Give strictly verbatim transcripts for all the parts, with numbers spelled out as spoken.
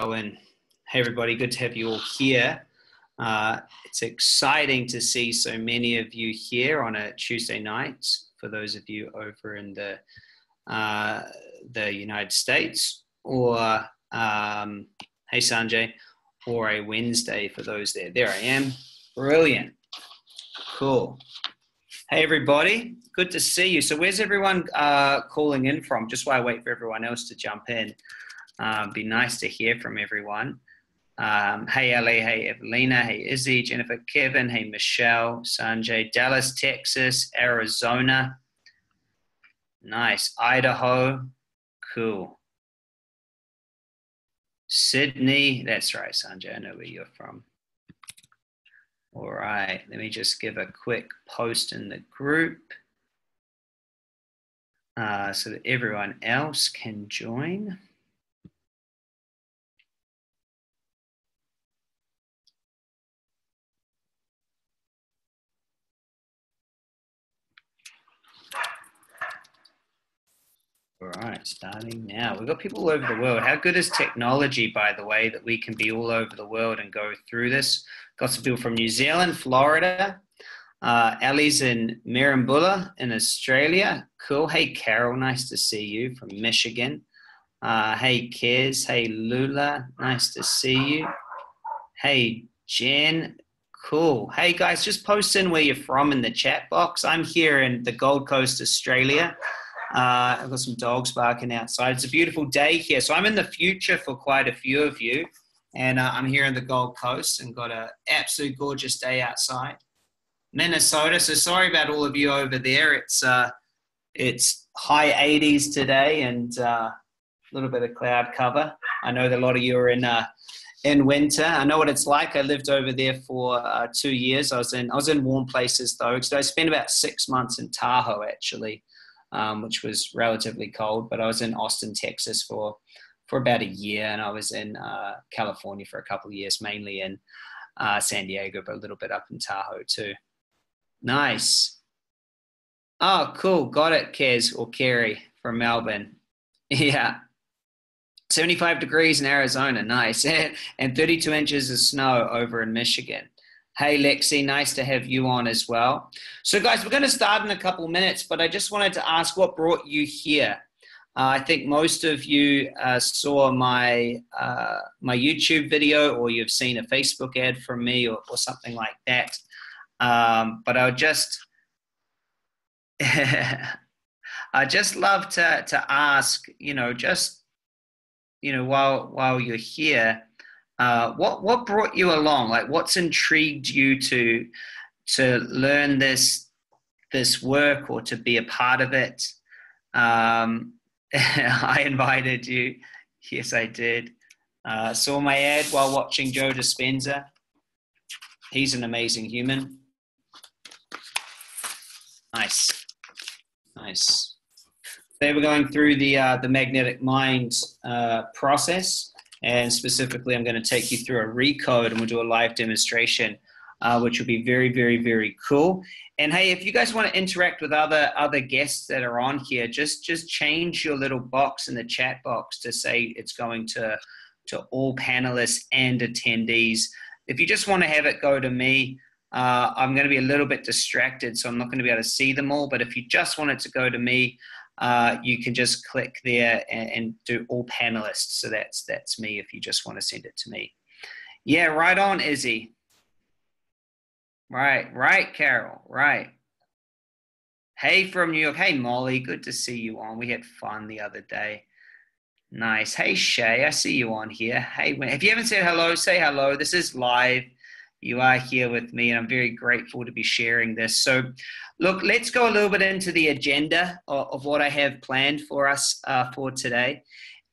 Hey everybody, good to have you all here. Uh, it's exciting to see so many of you here on a Tuesday night, for those of you over in the, uh, the United States, or um, hey Sanjay, or a Wednesday for those there. There I am. Brilliant. Cool. Hey everybody, good to see you. So where's everyone uh, calling in from? Just while I wait for everyone else to jump in. Uh, be nice to hear from everyone. Um, hey, Ali, hey, Evelina, hey, Izzy, Jennifer, Kevin, hey, Michelle, Sanjay, Dallas, Texas, Arizona. Nice. Idaho. Cool. Sydney. That's right, Sanjay. I know where you're from. All right. Let me just give a quick post in the group uh, so that everyone else can join. All right, starting now. We've got people all over the world. How good is technology, by the way, that we can be all over the world and go through this? Got some people from New Zealand, Florida. Uh, Ali's in Mirambula in Australia. Cool. Hey, Carol, nice to see you from Michigan. Uh, hey, Kez. Hey, Lula, nice to see you. Hey, Jen. Cool. Hey, guys, just post in where you're from in the chat box. I'm here in the Gold Coast, Australia. Uh, I've got some dogs barking outside. It's a beautiful day here. So I'm in the future for quite a few of you. And uh, I'm here in the Gold Coast and got an absolute gorgeous day outside. Minnesota. So sorry about all of you over there. It's, uh, it's high eighties today and a uh, little bit of cloud cover. I know that a lot of you are in, uh, in winter. I know what it's like. I lived over there for uh, two years. I was in, I was in warm places though. So I spent about six months in Tahoe actually. Um, which was relatively cold, but I was in Austin, Texas for, for about a year. And I was in uh, California for a couple of years, mainly in uh, San Diego, but a little bit up in Tahoe too. Nice. Oh, cool. Got it, Kez or Kerry from Melbourne. Yeah. seventy-five degrees in Arizona. Nice. And thirty-two inches of snow over in Michigan. Hey, Lexi, nice to have you on as well. So, guys, we're going to start in a couple minutes, but I just wanted to ask what brought you here. Uh, I think most of you uh, saw my, uh, my YouTube video, or you've seen a Facebook ad from me or, or something like that. Um, but I would just, I just love to, to ask, you know, just, you know, while, while you're here, Uh, what what brought you along? Like, what's intrigued you to to learn this this work or to be a part of it? Um, I invited you. Yes, I did. Uh, saw my ad while watching Joe Dispenza. He's an amazing human. Nice, nice. They were going through the uh, the Magnetic Mind uh, process. And specifically, I'm going to take you through a recode and we'll do a live demonstration, uh, which will be very, very, very cool. And hey, if you guys want to interact with other other guests that are on here, just just change your little box in the chat box to say it's going to, to all panelists and attendees. If you just want to have it go to me, uh, I'm going to be a little bit distracted, so I'm not going to be able to see them all. But if you just want it to go to me, Uh, you can just click there and, and do all panelists. So that's that's me if you just want to send it to me. Yeah, right on, Izzy. Right, right, Carol, right. Hey from New York. Hey, Molly, good to see you on. We had fun the other day. Nice. Hey, Shay, I see you on here. Hey, if you haven't said hello, say hello. This is live. You are here with me, and I'm very grateful to be sharing this. So, look, let's go a little bit into the agenda of, of what I have planned for us uh, for today,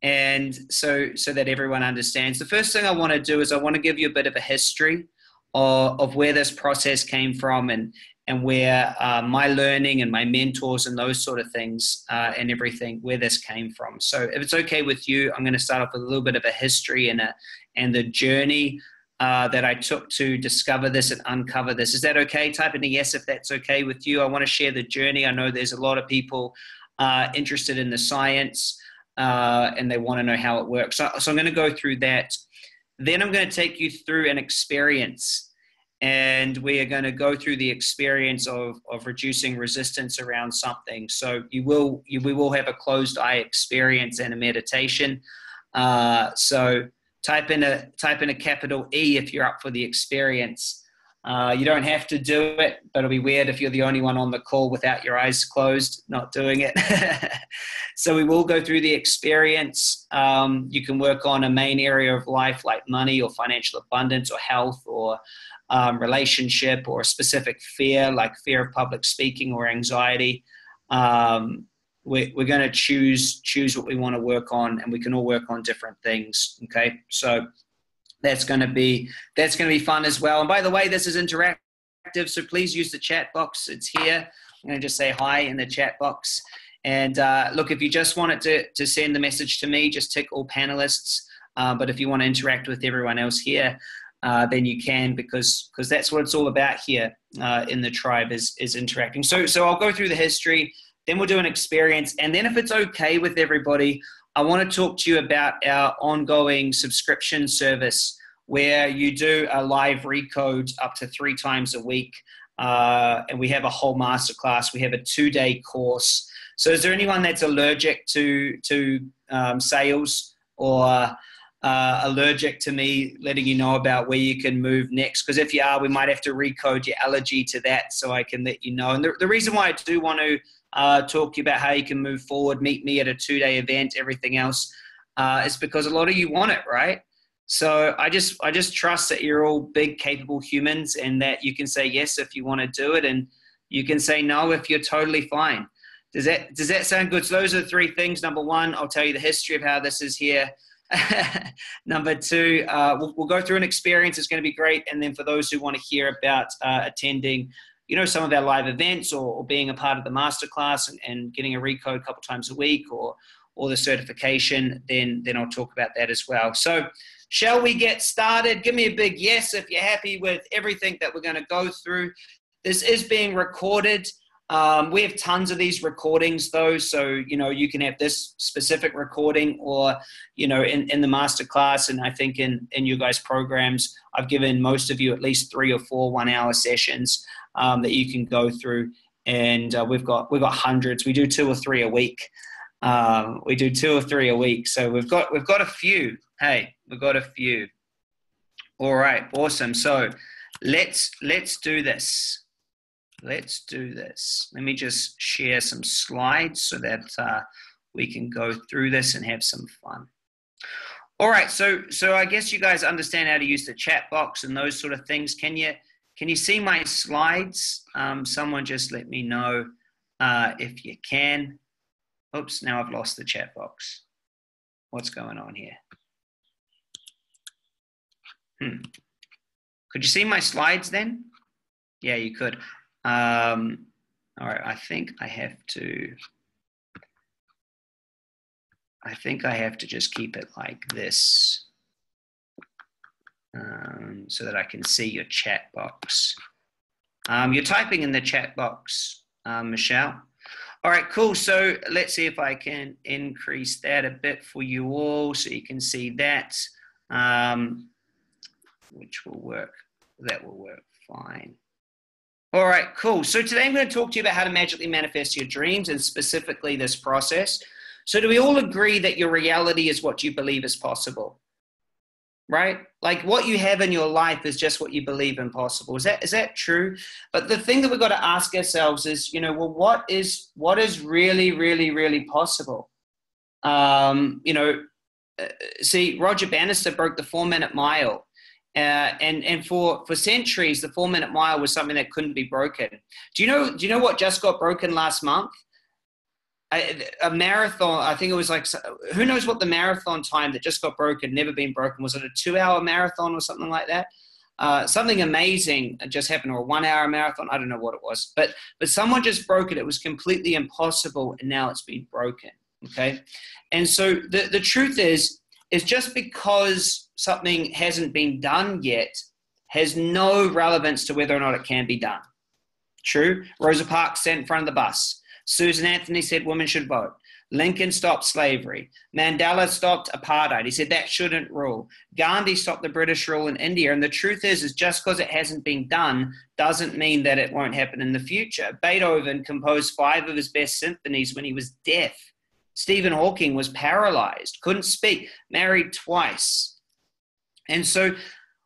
and so so that everyone understands. The first thing I want to do is I want to give you a bit of a history of, of where this process came from and, and where uh, my learning and my mentors and those sort of things uh, and everything, where this came from. So if it's okay with you, I'm going to start off with a little bit of a history and, a, and the journey Uh, that I took to discover this and uncover this. Is that okay? Type in a yes if that's okay with you. I want to share the journey. I know there's a lot of people uh, interested in the science uh, and they want to know how it works. So, so I'm going to go through that. Then I'm going to take you through an experience, and we are going to go through the experience of, of reducing resistance around something. So you will, you, we will have a closed eye experience and a meditation. Uh, so type in a, type in a capital E if you're up for the experience. Uh, you don't have to do it, but it'll be weird if you're the only one on the call without your eyes closed, not doing it. So we will go through the experience. Um, you can work on a main area of life like money or financial abundance or health or um, relationship or a specific fear like fear of public speaking or anxiety. Um, we, we're going to choose, choose what we want to work on, and we can all work on different things. Okay. So That's going to be, that's going to be fun as well. And by the way, this is interactive, so please use the chat box. It's here. I'm going to just say hi in the chat box. And uh, look, if you just wanted to, to send the message to me, just tick all panelists. Uh, but if you want to interact with everyone else here, uh, then you can, because because that's what it's all about here uh, in the tribe is, is interacting. So, so I'll go through the history, then we'll do an experience. And then if it's okay with everybody, I want to talk to you about our ongoing subscription service where you do a live recode up to three times a week. Uh, and we have a whole masterclass. We have a two-day course. So is there anyone that's allergic to, to um, sales or uh, allergic to me letting you know about where you can move next? Because if you are, we might have to recode your allergy to that so I can let you know. And the, the reason why I do want to Uh, talk to you about how you can move forward, meet me at a two-day event, everything else. Uh, it's because a lot of you want it, right? So I just I just trust that you're all big, capable humans and that you can say yes if you want to do it and you can say no if you're totally fine. Does that, does that sound good? So those are the three things. Number one, I'll tell you the history of how this is here. Number two, uh, we'll, we'll go through an experience. It's going to be great. And then for those who want to hear about uh, attending you know, some of our live events or, or being a part of the masterclass and, and getting a recode a couple times a week or, or the certification, then, then I'll talk about that as well. So shall we get started? Give me a big yes if you're happy with everything that we're going to go through. This is being recorded. Um, we have tons of these recordings though. So, you know, you can have this specific recording or, you know, in, in the masterclass. And I think in, in you guys' programs, I've given most of you at least three or four one hour sessions Um, that you can go through, and uh, we've got we've got hundreds. We do two or three a week. Um, we do two or three a week, so we've got we've got a few. Hey, we've got a few. All right, awesome. So let's let's do this. Let's do this. Let me just share some slides so that uh, we can go through this and have some fun. All right, so so I guess you guys understand how to use the chat box and those sort of things. Can you? Can you see my slides? Um, someone just let me know uh, if you can. Oops, now I've lost the chat box. What's going on here? Hmm. Could you see my slides then? Yeah, you could. Um, all right, I think I have to, I think I have to just keep it like this. Um, so that I can see your chat box. Um, you're typing in the chat box, um, Michelle. All right, cool. So let's see if I can increase that a bit for you all so you can see that, um, which will work. That will work fine. All right, cool. So today I'm going to talk to you about how to magically manifest your dreams and specifically this process. So do we all agree that your reality is what you believe is possible? Right? Like what you have in your life is just what you believe impossible. Is that, is that true? But the thing that we've got to ask ourselves is, you know, well, what is, what is really, really, really possible? Um, you know, uh, see, Roger Bannister broke the four minute mile. Uh, and, and for, for centuries, the four minute mile was something that couldn't be broken. Do you know, do you know what just got broken last month? A, a marathon, I think it was like, who knows what the marathon time that just got broken, never been broken. Was it a two hour marathon or something like that? Uh, something amazing just happened, or a one hour marathon. I don't know what it was, but, but someone just broke it. It was completely impossible. And now it's been broken. Okay. And so the, the truth is, is just because something hasn't been done yet has no relevance to whether or not it can be done. True. Rosa Parks sat in front of the bus. Susan Anthony said women should vote. Lincoln stopped slavery. Mandela stopped apartheid. He said that shouldn't rule. Gandhi stopped the British rule in India. And the truth is, is just because it hasn't been done doesn't mean that it won't happen in the future. Beethoven composed five of his best symphonies when he was deaf. Stephen Hawking was paralyzed, couldn't speak, married twice. And so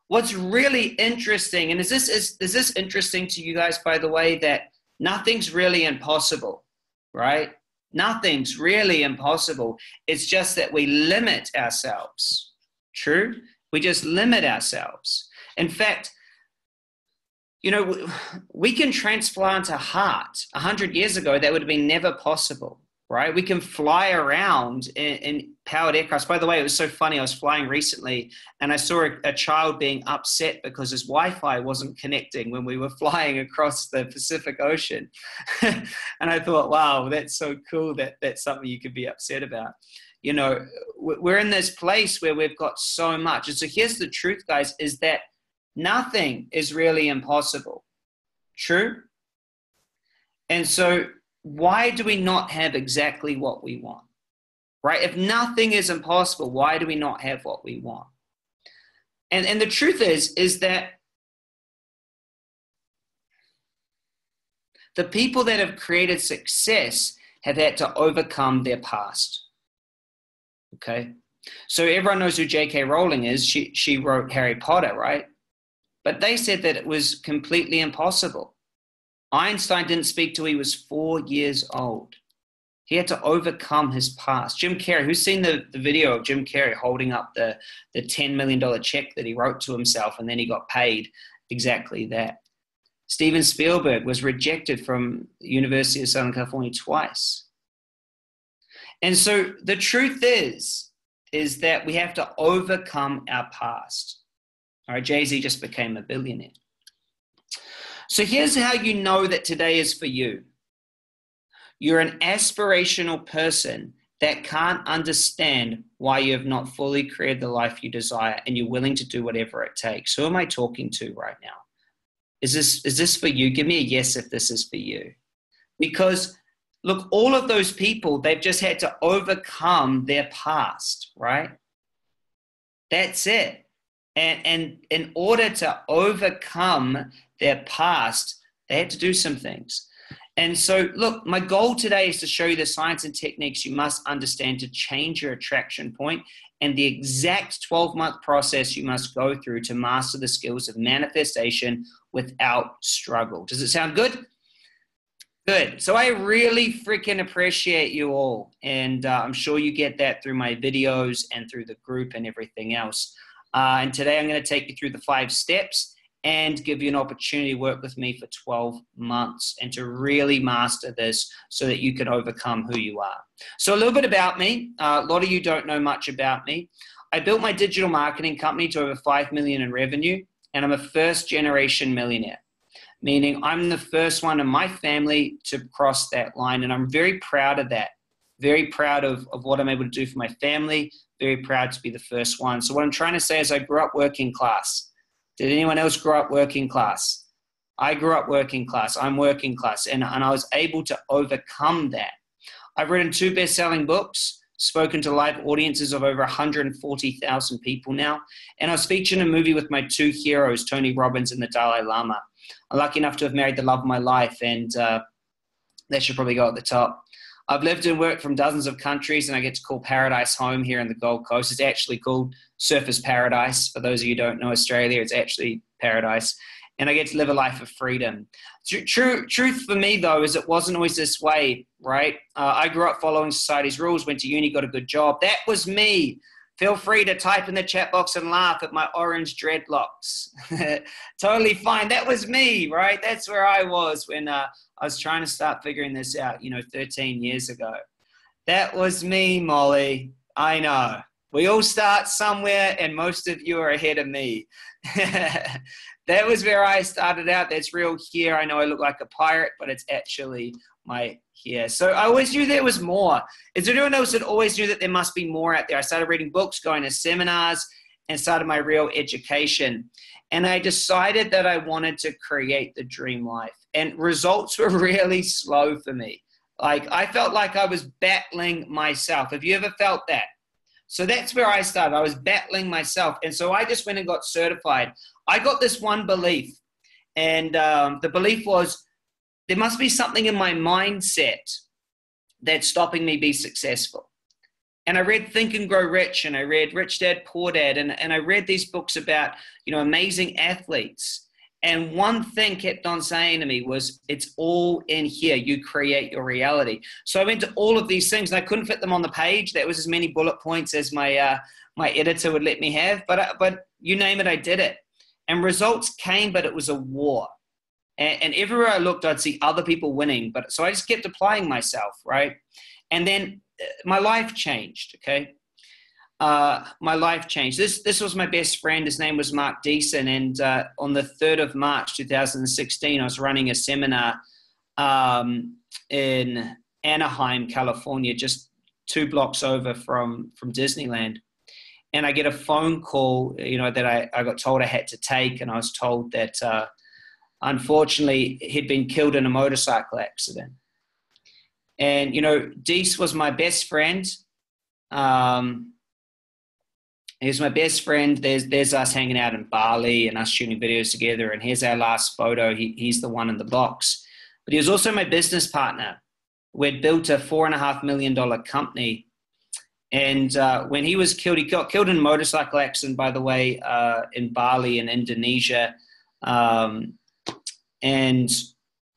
what's really interesting, and is this, is, is this interesting to you guys, by the way, that nothing's really impossible, right? Nothing's really impossible. It's just that we limit ourselves. True? We just limit ourselves. In fact, you know, we can transplant a heart. A hundred years ago, that would have been never possible, right? We can fly around in, in powered aircrafts. By the way, it was so funny. I was flying recently and I saw a, a child being upset because his Wi-Fi wasn't connecting when we were flying across the Pacific Ocean. And I thought, wow, that's so cool that that's something you could be upset about. You know, we're in this place where we've got so much. And so here's the truth, guys, is that nothing is really impossible. True? And so why do we not have exactly what we want? Right? If nothing is impossible, why do we not have what we want? And, and the truth is, is that the people that have created success have had to overcome their past. Okay? So everyone knows who J K Rowling is. She, she wrote Harry Potter, right? But they said that it was completely impossible. Einstein didn't speak till he was four years old. He had to overcome his past. Jim Carrey, who's seen the, the video of Jim Carrey holding up the, the ten million dollars check that he wrote to himself, and then he got paid exactly that. Steven Spielberg was rejected from the University of Southern California twice. And so the truth is, is that we have to overcome our past. All right, Jay-Z just became a billionaire. So here's how you know that today is for you. You're an aspirational person that can't understand why you have not fully created the life you desire, and you're willing to do whatever it takes. Who am I talking to right now? Is this, is this for you? Give me a yes if this is for you. Because look, all of those people, they've just had to overcome their past, right? That's it. And, and in order to overcome their past, they had to do some things. And so, look, my goal today is to show you the science and techniques you must understand to change your attraction point and the exact twelve-month process you must go through to master the skills of manifestation without struggle. Does it sound good? Good. So I really freaking appreciate you all. And uh, I'm sure you get that through my videos and through the group and everything else. Uh, and today I'm going to take you through the five steps and give you an opportunity to work with me for twelve months and to really master this so that you can overcome who you are. So a little bit about me. Uh, a lot of you don't know much about me. I built my digital marketing company to over five million dollars in revenue, and I'm a first generation millionaire, meaning I'm the first one in my family to cross that line. And I'm very proud of that. Very proud of, of what I'm able to do for my family. Very proud to be the first one. So what I'm trying to say is I grew up working class. Did anyone else grow up working class? I grew up working class. I'm working class. And, and I was able to overcome that. I've written two best-selling books, spoken to live audiences of over one hundred forty thousand people now. And I was featured in a movie with my two heroes, Tony Robbins and the Dalai Lama. I'm lucky enough to have married the love of my life. And uh, that should probably go at the top. I've lived and worked from dozens of countries, and I get to call paradise home here in the Gold Coast. It's actually called Surfer's Paradise. For those of you who don't know Australia, it's actually paradise. And I get to live a life of freedom. True, truth for me, though, is it wasn't always this way, right? Uh, I grew up following society's rules, went to uni, got a good job. That was me. Feel free to type in the chat box and laugh at my orange dreadlocks. Totally fine. That was me, right? That's where I was when uh, I was trying to start figuring this out, you know, thirteen years ago. That was me, Molly. I know. We all start somewhere, and most of you are ahead of me. That was where I started out. That's real here. I know I look like a pirate, but it's actually my hair. So I always knew there was more. Is there anyone else that always knew that there must be more out there? I started reading books, going to seminars, and started my real education. And I decided that I wanted to create the dream life. And results were really slow for me. Like, I felt like I was battling myself. Have you ever felt that? So that's where I started. I was battling myself. And so I just went and got certified. I got this one belief. And um, the belief was, there must be something in my mindset that's stopping me be successful. And I read Think and Grow Rich, and I read Rich Dad, Poor Dad, and, and I read these books about, you know, amazing athletes. And one thing kept on saying to me was, it's all in here. You create your reality. So I went to all of these things, and I couldn't fit them on the page. That was as many bullet points as my, uh, my editor would let me have. But, I, but you name it, I did it. And results came, but it was a war. And, and everywhere I looked, I'd see other people winning. But so I just kept applying myself, right? And then my life changed, okay? Uh, my life changed. This this was my best friend. His name was Mark Deason. And uh, on the third of March, two thousand sixteen, I was running a seminar um, in Anaheim, California, just two blocks over from, from Disneyland. And I get a phone call, you know, that I, I got told I had to take. And I was told that, uh, unfortunately, he'd been killed in a motorcycle accident. And, you know, Deese was my best friend. Um, he was my best friend. There's, there's us hanging out in Bali and us shooting videos together. And here's our last photo. He, he's the one in the box. But he was also my business partner. We'd built a four and a half million dollar company. And uh, when he was killed, he got killed in a motorcycle accident, by the way, uh, in Bali in Indonesia. Um, and...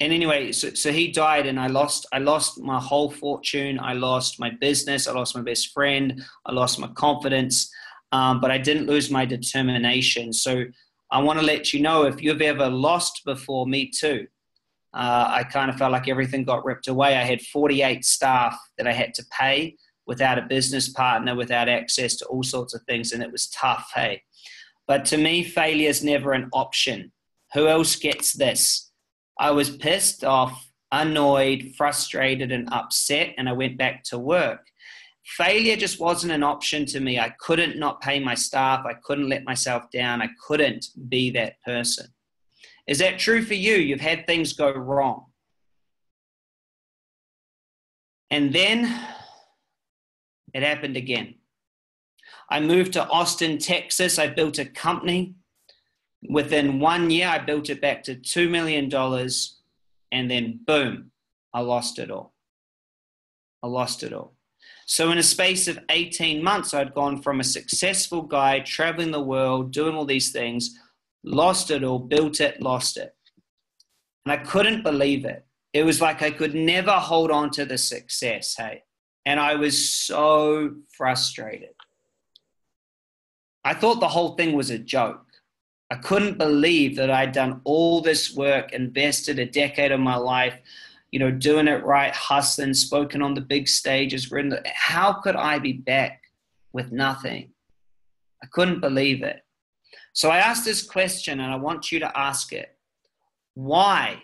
And anyway, so, so he died, and I lost, I lost my whole fortune. I lost my business. I lost my best friend. I lost my confidence, um, but I didn't lose my determination. So I want to let you know, if you've ever lost before, me too. Uh, I kind of felt like everything got ripped away. I had forty-eight staff that I had to pay, without a business partner, without access to all sorts of things. And it was tough, hey? But to me, failure is never an option. Who else gets this? I was pissed off, annoyed, frustrated, and upset, and I went back to work. Failure just wasn't an option to me. I couldn't not pay my staff. I couldn't let myself down. I couldn't be that person. Is that true for you? You've had things go wrong. And then it happened again. I moved to Austin, Texas. I built a company. Within one year, I built it back to two million dollars, and then boom, I lost it all. I lost it all. So in a space of eighteen months, I'd gone from a successful guy traveling the world, doing all these things, lost it all, built it, lost it. And I couldn't believe it. It was like I could never hold on to the success, hey? And I was so frustrated. I thought the whole thing was a joke. I couldn't believe that I'd done all this work, invested a decade of my life, you know, doing it right, hustling, spoken on the big stages, written. How could I be back with nothing? I couldn't believe it. So I asked this question, and I want you to ask it. Why,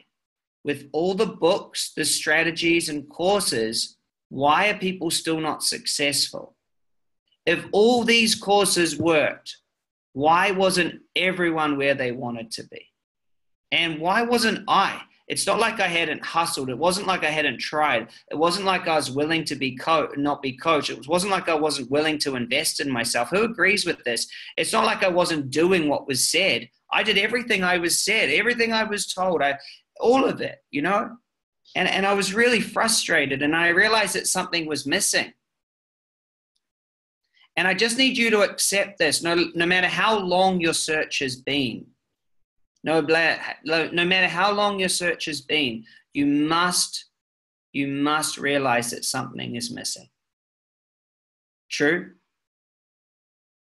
with all the books, the strategies and courses, why are people still not successful? If all these courses worked, why wasn't everyone where they wanted to be? And why wasn't I? It's not like I hadn't hustled. It wasn't like I hadn't tried. It wasn't like I was willing to be co- not be coached. It wasn't like I wasn't willing to invest in myself. Who agrees with this? It's not like I wasn't doing what was said. I did everything I was said, everything I was told, I, all of it, you know? And, and I was really frustrated, and I realized that something was missing. And I just need you to accept this, no, no matter how long your search has been, no, no matter how long your search has been, you must, you must realize that something is missing. True?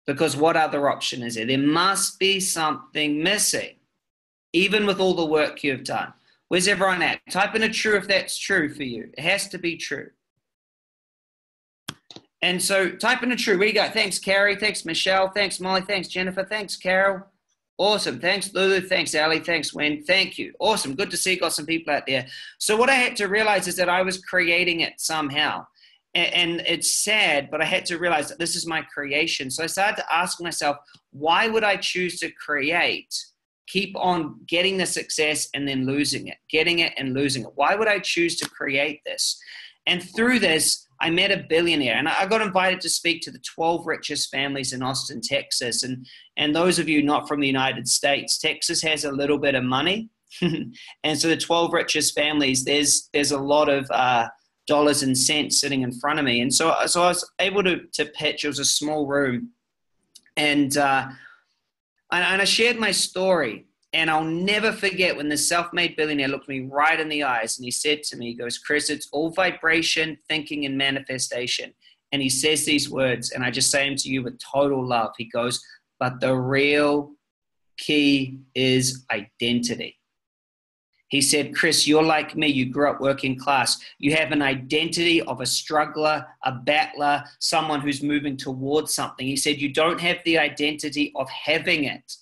Because what other option is there? There must be something missing, even with all the work you've done. Where's everyone at? Type in a true if that's true for you. It has to be true. And so type in a true. We got thanks, Carrie. Thanks, Michelle. Thanks, Molly. Thanks, Jennifer. Thanks, Carol. Awesome. Thanks, Lulu. Thanks, Ali. Thanks, Wen. Thank you. Awesome. Good to see you got some people out there. So what I had to realize is that I was creating it somehow. And it's sad, but I had to realize that this is my creation. So I started to ask myself, why would I choose to create keep on getting the success and then losing it, getting it and losing it. Why would I choose to create this? And through this, I met a billionaire, and I got invited to speak to the twelve richest families in Austin, Texas. And, and those of you not from the United States, Texas has a little bit of money. And so the twelve richest families, there's, there's a lot of uh, dollars and cents sitting in front of me. And so, so I was able to, to pitch. It was a small room. And, uh, and, and I shared my story. And I'll never forget when the self-made billionaire looked me right in the eyes and he said to me, he goes, "Chris, it's all vibration, thinking, and manifestation." And he says these words, and I just say them to you with total love. He goes, "But the real key is identity." He said, "Chris, you're like me. You grew up working class. You have an identity of a struggler, a battler, someone who's moving towards something." He said, "You don't have the identity of having it."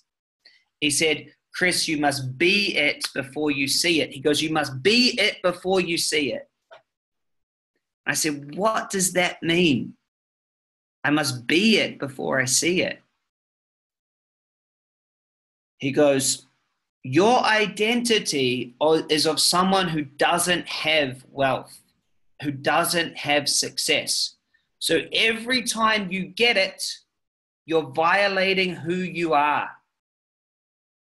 He said, "Chris, you must be it before you see it." He goes, "You must be it before you see it." I said, "What does that mean? I must be it before I see it." He goes, "Your identity is of someone who doesn't have wealth, who doesn't have success. So every time you get it, you're violating who you are.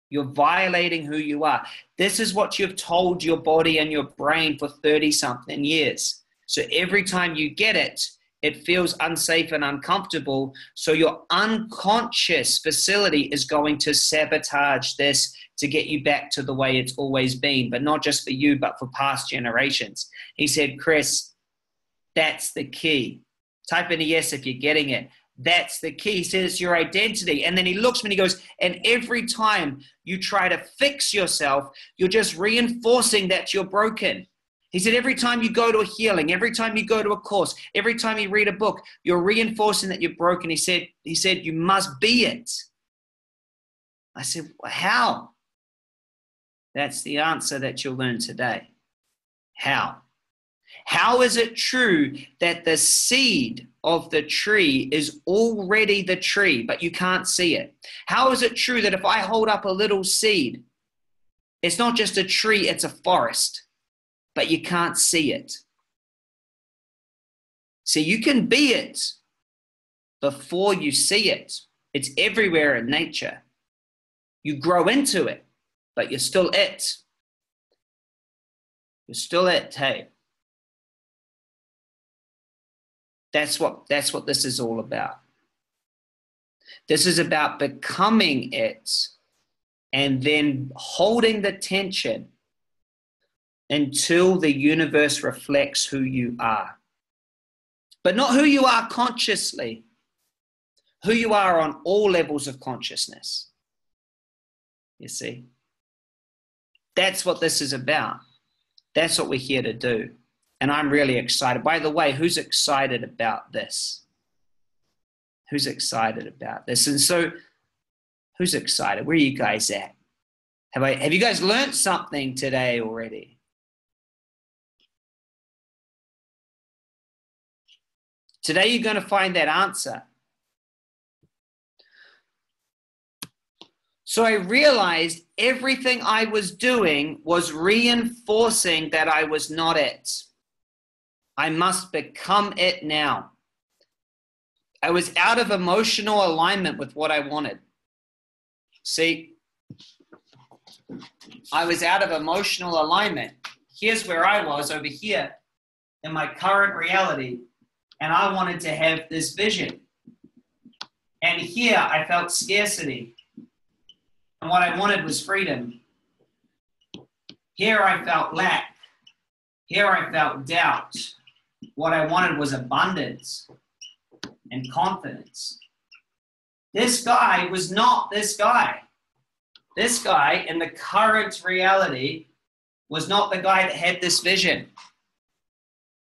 You're violating who you are. This is what you've told your body and your brain for thirty-something years. So every time you get it, it feels unsafe and uncomfortable. So your unconscious facility is going to sabotage this to get you back to the way it's always been, but not just for you, but for past generations." He said, "Chris, that's the key. Type in a yes if you're getting it. That's the key." He says, "It's your identity." And then he looks at me and he goes, "And every time you try to fix yourself, you're just reinforcing that you're broken." He said, "Every time you go to a healing, every time you go to a course, every time you read a book, you're reinforcing that you're broken." He said, he said, "You must be it." I said, "Well, how?" That's the answer that you'll learn today. How? How is it true that the seed of the tree is already the tree, but you can't see it? How is it true that if I hold up a little seed, it's not just a tree, it's a forest, but you can't see it? See, you can be it before you see it. It's everywhere in nature. You grow into it, but you're still it. You're still it, hey. That's what, that's what this is all about. This is about becoming it and then holding the tension until the universe reflects who you are. But not who you are consciously, who you are on all levels of consciousness. You see? That's what this is about. That's what we're here to do. And I'm really excited. By the way, who's excited about this? Who's excited about this? And so, who's excited? Where are you guys at? Have I, have you guys learned something today already? Today, you're going to find that answer. So I realized everything I was doing was reinforcing that I was not it. I must become it now. I was out of emotional alignment with what I wanted. See, I was out of emotional alignment. Here's where I was over here in my current reality, and I wanted to have this vision. And here I felt scarcity, and what I wanted was freedom. Here I felt lack. Here I felt doubt. What I wanted was abundance and confidence. This guy was not this guy. This guy in the current reality was not the guy that had this vision.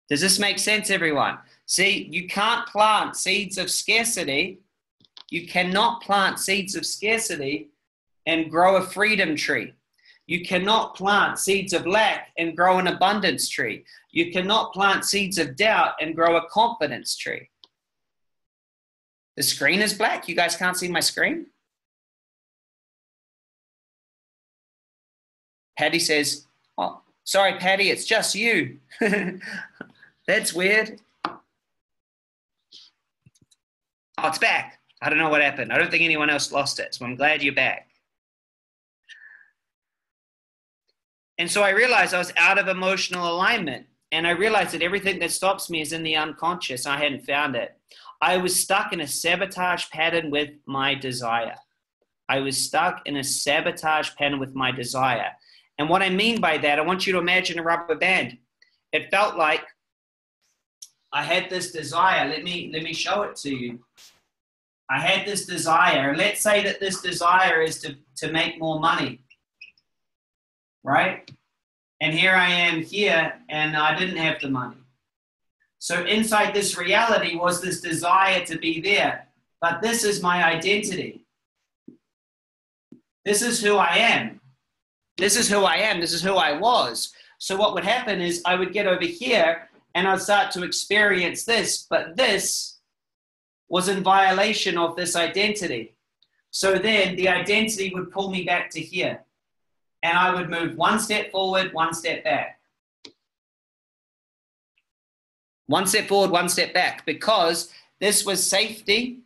Does this make sense, everyone? See, you can't plant seeds of scarcity. You cannot plant seeds of scarcity and grow a freedom tree. You cannot plant seeds of lack and grow an abundance tree. You cannot plant seeds of doubt and grow a confidence tree. The screen is black. You guys can't see my screen? Patty says, "Oh, sorry, Patty, it's just you." That's weird. Oh, it's back. I don't know what happened. I don't think anyone else lost it, so I'm glad you're back. And so I realized I was out of emotional alignment, and I realized that everything that stops me is in the unconscious. I hadn't found it. I was stuck in a sabotage pattern with my desire. I was stuck in a sabotage pattern with my desire. And what I mean by that, I want you to imagine a rubber band. It felt like I had this desire. Let me, let me show it to you. I had this desire. Let's say that this desire is to, to make more money, right? And here I am here, and I didn't have the money. So inside this reality was this desire to be there. But this is my identity. This is who I am. This is who I am. This is who I was. So what would happen is I would get over here, and I'd start to experience this, but this was in violation of this identity. So then the identity would pull me back to here. And I would move one step forward, one step back. One step forward, one step back, because this was safety.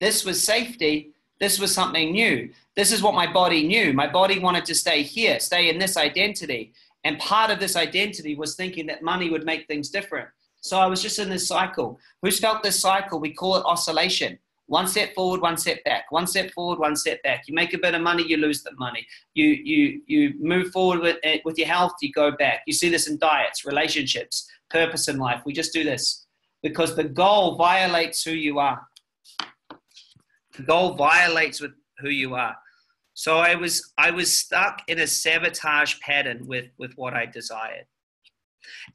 This was safety. This was something new. This is what my body knew. My body wanted to stay here, stay in this identity. And part of this identity was thinking that money would make things different. So I was just in this cycle. Who's felt this cycle? We call it oscillation. One step forward, one step back. One step forward, one step back. You make a bit of money, you lose the money. You you you move forward with, with your health, you go back. You see this in diets, relationships, purpose in life. We just do this because the goal violates who you are. The goal violates with who you are. So I was I was stuck in a sabotage pattern with, with what I desired.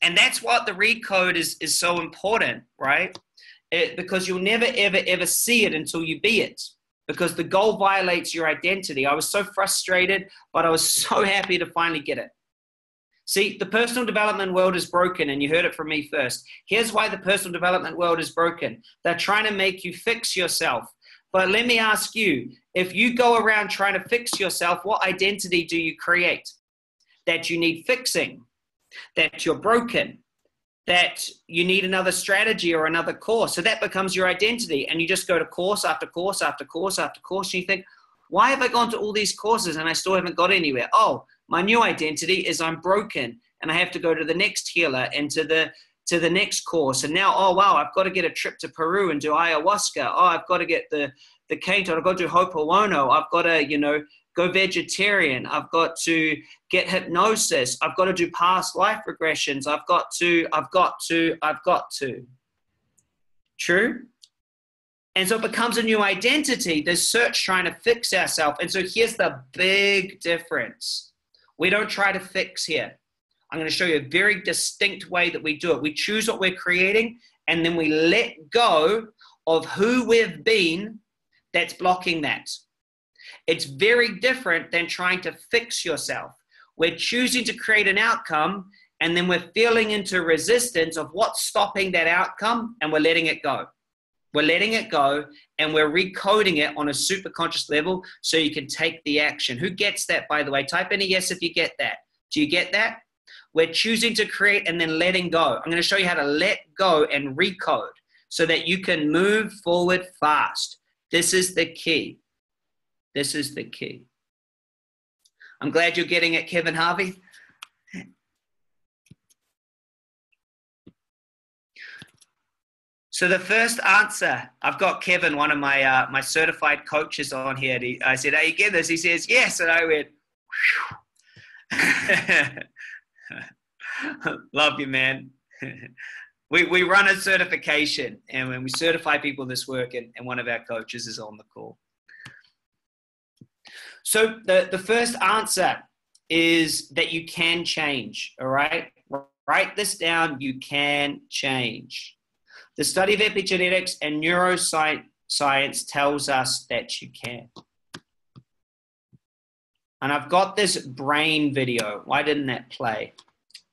And that's what the recode is, is so important, right? It, because you'll never, ever, ever see it until you be it, because the goal violates your identity. I was so frustrated, but I was so happy to finally get it. See, the personal development world is broken, and you heard it from me first. Here's why the personal development world is broken. They're trying to make you fix yourself. But let me ask you, if you go around trying to fix yourself, what identity do you create? That you need fixing. That you're broken, that you need another strategy or another course. So that becomes your identity. And you just go to course after course after course after course. And you think, why have I gone to all these courses and I still haven't got anywhere? Oh, my new identity is I'm broken and I have to go to the next healer and to the to the next course. And now, oh, wow, I've got to get a trip to Peru and do ayahuasca. Oh, I've got to get the, the Kanto. I've got to do Ho'oponopono. I've got to, you know, go vegetarian. I've got to get hypnosis. I've got to do past life regressions. I've got to, I've got to, I've got to. True? And so it becomes a new identity, this search trying to fix ourselves. And so here's the big difference. We don't try to fix here. I'm going to show you a very distinct way that we do it. We choose what we're creating, and then we let go of who we've been that's blocking that. It's very different than trying to fix yourself. We're choosing to create an outcome, and then we're feeling into resistance of what's stopping that outcome, and we're letting it go. We're letting it go, and we're recoding it on a superconscious level so you can take the action. Who gets that, by the way? Type in a yes if you get that. Do you get that? We're choosing to create and then letting go. I'm going to show you how to let go and recode so that you can move forward fast. This is the key. This is the key. I'm glad you're getting it, Kevin Harvey. So the first answer, I've got Kevin, one of my uh, my certified coaches on here. And he, I said, "Hey, you get this?" He says, "Yes." And I went, "Love you, man." we we run a certification, and when we certify people in this work, and, and one of our coaches is on the call. So the, the first answer is that you can change, all right? Write this down, you can change. The study of epigenetics and neuroscience science tells us that you can. And I've got this brain video. Why didn't that play?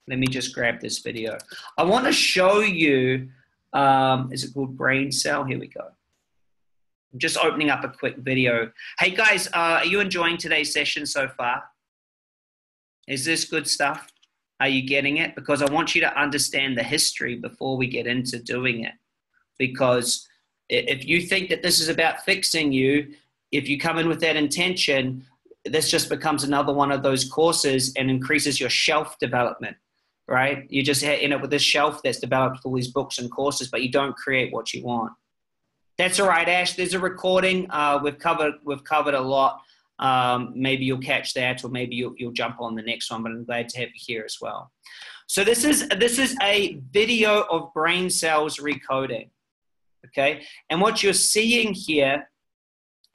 Let me just grab this video. I want to show you, um, is it called Brain Cell? Here we go. Just opening up a quick video. Hey guys, uh, are you enjoying today's session so far? Is this good stuff? Are you getting it? Because I want you to understand the history before we get into doing it. Because if you think that this is about fixing you, if you come in with that intention, this just becomes another one of those courses and increases your shelf development, right? You just end up with this shelf that's developed with all these books and courses, but you don't create what you want. That's all right, Ash. There's a recording. Uh, we've covered we've covered a lot. Um, maybe you'll catch that, or maybe you'll, you'll jump on the next one, but I'm glad to have you here as well. So this is, this is a video of brain cells recoding, okay? And what you're seeing here,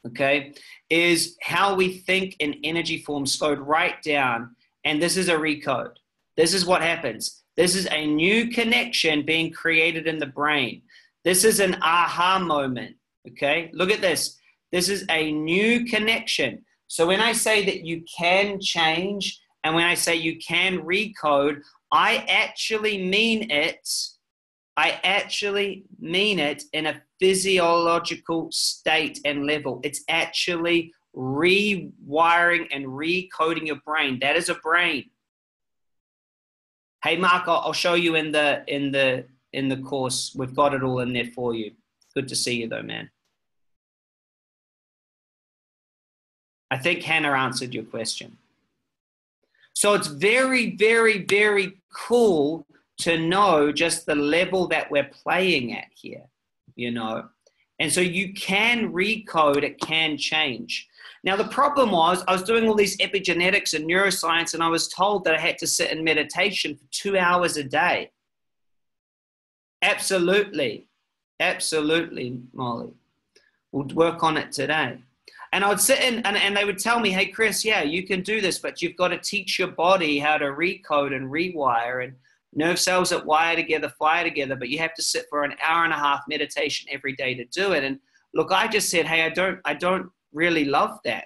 okay, is how we think in energy form slowed right down. And this is a recode. This is what happens. This is a new connection being created in the brain. This is an aha moment, okay? Look at this. This is a new connection. So when I say that you can change, and when I say you can recode, I actually mean it. I actually mean it in a physiological state and level. It's actually rewiring and recoding your brain. That is a brain. Hey, Mark, I'll show you in the, in the, in the course. We've got it all in there for you. Good to see you though, man. I think Hannah answered your question. So it's very, very, very cool to know just the level that we're playing at here, you know. And so you can recode, it can change. Now, the problem was I was doing all these epigenetics and neuroscience, and I was told that I had to sit in meditation for two hours a day. Absolutely. Absolutely, Molly. We'll work on it today. And I would sit in and, and they would tell me, hey, Chris, yeah, you can do this, but you've got to teach your body how to recode and rewire, and nerve cells that wire together, fire together, but you have to sit for an hour and a half meditation every day to do it. And look, I just said, hey, I don't, I don't really love that,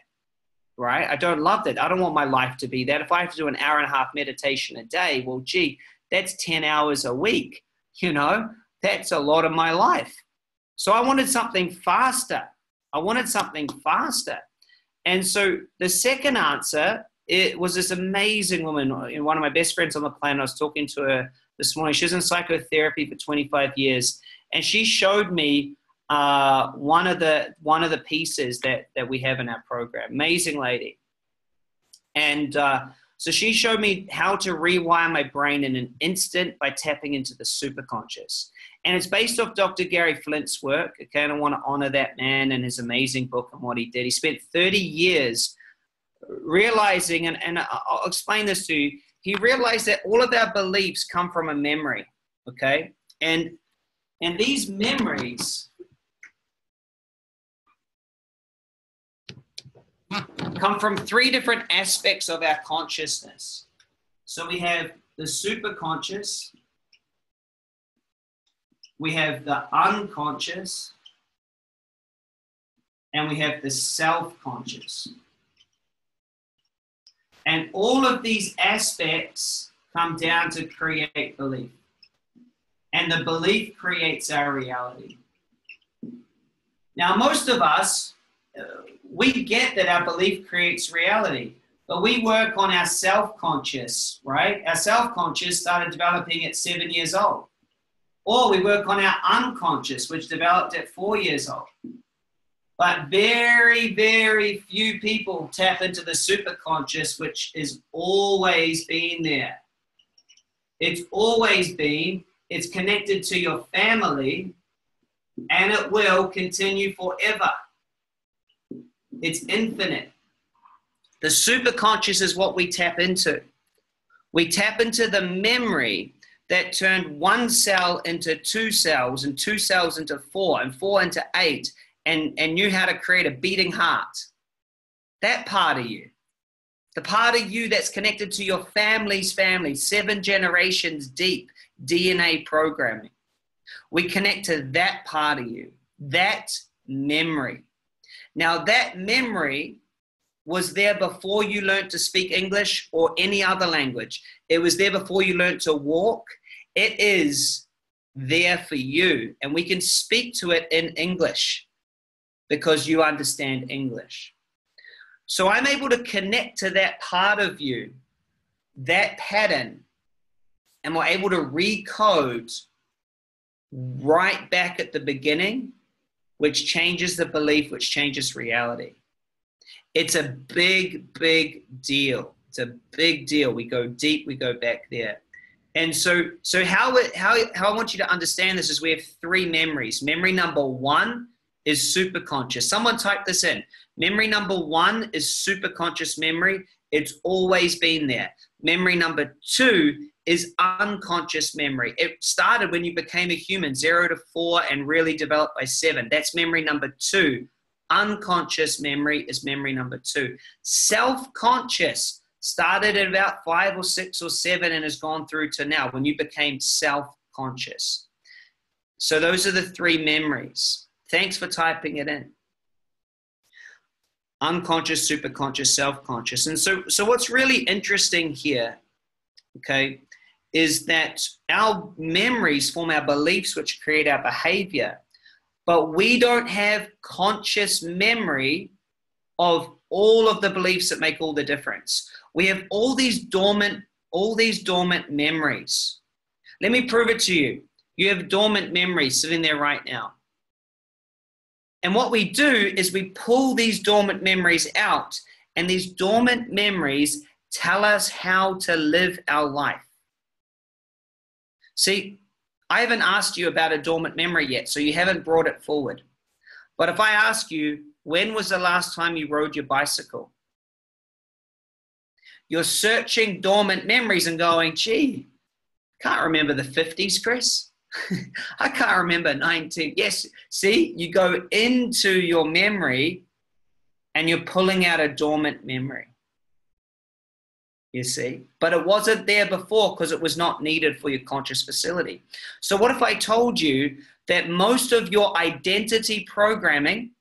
right? I don't love that. I don't want my life to be that. If I have to do an hour and a half meditation a day, well, gee, that's ten hours a week, you know, that's a lot of my life. So I wanted something faster. I wanted something faster. And so the second answer, it was this amazing woman, one of my best friends on the planet. I was talking to her this morning. She was in psychotherapy for twenty-five years. And she showed me uh, one of the, one of the pieces that, that we have in our program. Amazing lady. And uh, so she showed me how to rewire my brain in an instant by tapping into the superconscious. And it's based off Doctor Gary Flint's work. Okay, and I want to honor that man and his amazing book and what he did. He spent thirty years realizing, and, and I'll explain this to you, he realized that all of our beliefs come from a memory, okay? And, and these memories come from three different aspects of our consciousness. So we have the superconscious, we have the unconscious, and we have the self-conscious. And all of these aspects come down to create belief. And the belief creates our reality. Now, most of us, we get that our belief creates reality, but we work on our self-conscious, right? Our self-conscious started developing at seven years old. Or we work on our unconscious, which developed at four years old. But very, very few people tap into the superconscious, which is always been there. It's always been, it's connected to your family, and it will continue forever. It's infinite. The superconscious is what we tap into. We tap into the memory that turned one cell into two cells, and two cells into four, and four into eight, and, and knew how to create a beating heart. That part of you, the part of you that's connected to your family's family, seven generations deep D N A programming. We connect to that part of you, that memory. Now that memory was there before you learned to speak English or any other language. It was there before you learned to walk. It is there for you. And we can speak to it in English because you understand English. So I'm able to connect to that part of you that pattern and we're able to recode right back at the beginning, which changes the belief, which changes reality. It's a big, big deal. It's a big deal. We go deep, we go back there. And so, so how, how, how I want you to understand this is we have three memories. Memory number one is superconscious. Someone type this in. Memory number one is superconscious memory. It's always been there. Memory number two is unconscious memory. It started when you became a human, zero to four, and really developed by seven. That's memory number two. Unconscious memory is memory number two. Self-conscious started at about five or six or seven and has gone through to now when you became self-conscious. So those are the three memories. Thanks for typing it in. Unconscious, superconscious, self-conscious. And so, so what's really interesting here, okay, is that our memories form our beliefs, which create our behavior. But we don't have conscious memory of all of the beliefs that make all the difference. We have all these dormant, all these dormant memories. Let me prove it to you. You have dormant memories sitting there right now. And what we do is we pull these dormant memories out, and these dormant memories tell us how to live our life. See, I haven't asked you about a dormant memory yet, so you haven't brought it forward. But if I ask you, when was the last time you rode your bicycle? You're searching dormant memories and going, gee, can't remember the fifties, Chris. I can't remember nineteen. Yes, see, you go into your memory and you're pulling out a dormant memory. You see, but it wasn't there before because it was not needed for your conscious facility. So what if I told you that most of your identity programming,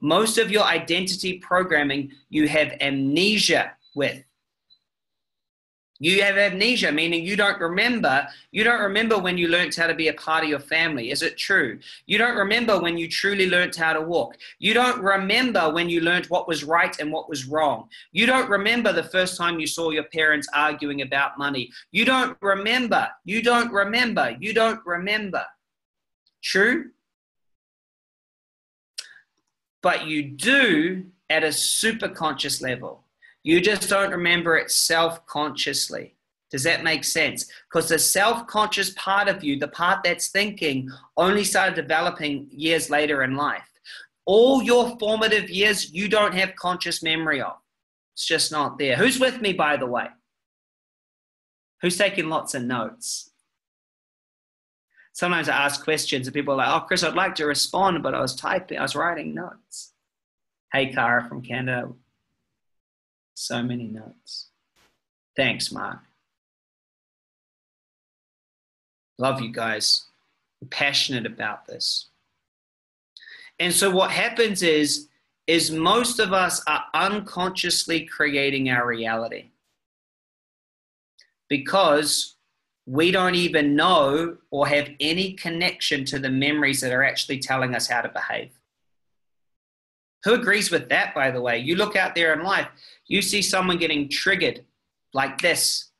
most of your identity programming, you have amnesia with? You have amnesia, meaning you don't remember. You don't remember when you learned how to be a part of your family. Is it true? You don't remember when you truly learned how to walk. You don't remember when you learned what was right and what was wrong. You don't remember the first time you saw your parents arguing about money. You don't remember. You don't remember. You don't remember. True? But you do at a superconscious level. You just don't remember it self-consciously. Does that make sense? Because the self-conscious part of you, the part that's thinking, only started developing years later in life. All your formative years, you don't have conscious memory of. It's just not there. Who's with me, by the way? Who's taking lots of notes? Sometimes I ask questions and people are like, oh, Chris, I'd like to respond, but I was typing, I was writing notes. Hey, Cara from Canada. So many notes. Thanks, Mark. Love you guys. I'm passionate about this. And so what happens is, is most of us are unconsciously creating our reality because we don't even know or have any connection to the memories that are actually telling us how to behave. Who agrees with that, by the way? You look out there in life, you see someone getting triggered like this.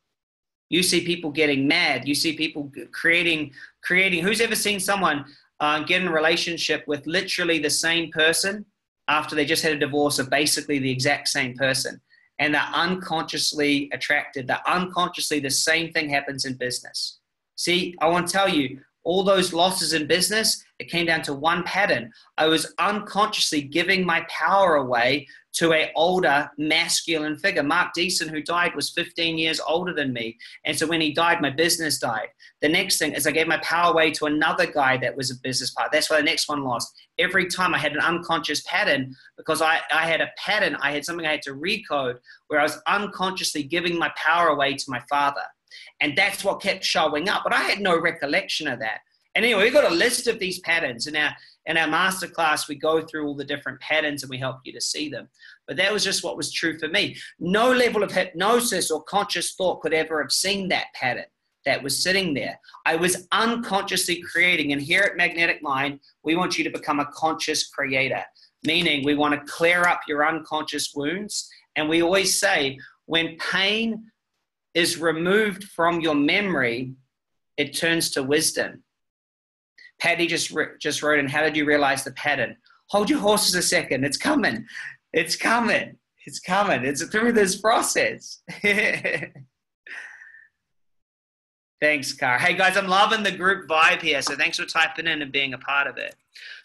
You see people getting mad. You see people creating, creating. Who's ever seen someone uh, get in a relationship with literally the same person after they just had a divorce of basically the exact same person? And they're unconsciously attracted. They're unconsciously, the same thing happens in business. See, I want to tell you, all those losses in business, it came down to one pattern. I was unconsciously giving my power away to an older masculine figure. Mark Deason, who died, was fifteen years older than me. And so when he died, my business died. The next thing is I gave my power away to another guy that was a business partner. That's why the next one lost. Every time I had an unconscious pattern because I, I had a pattern. I had something I had to recode where I was unconsciously giving my power away to my father. And that's what kept showing up. But I had no recollection of that. And anyway, we've got a list of these patterns. In our, in our masterclass, we go through all the different patterns and we help you to see them. But that was just what was true for me. No level of hypnosis or conscious thought could ever have seen that pattern that was sitting there. I was unconsciously creating. And here at Magnetic Mind, we want you to become a conscious creator, meaning we want to clear up your unconscious wounds. And we always say when pain is removed from your memory, it turns to wisdom. Patty just re- just wrote in, how did you realize the pattern? Hold your horses a second. It's coming. It's coming. It's coming. It's through this process. Thanks, Cara. Hey, guys, I'm loving the group vibe here, so thanks for typing in and being a part of it.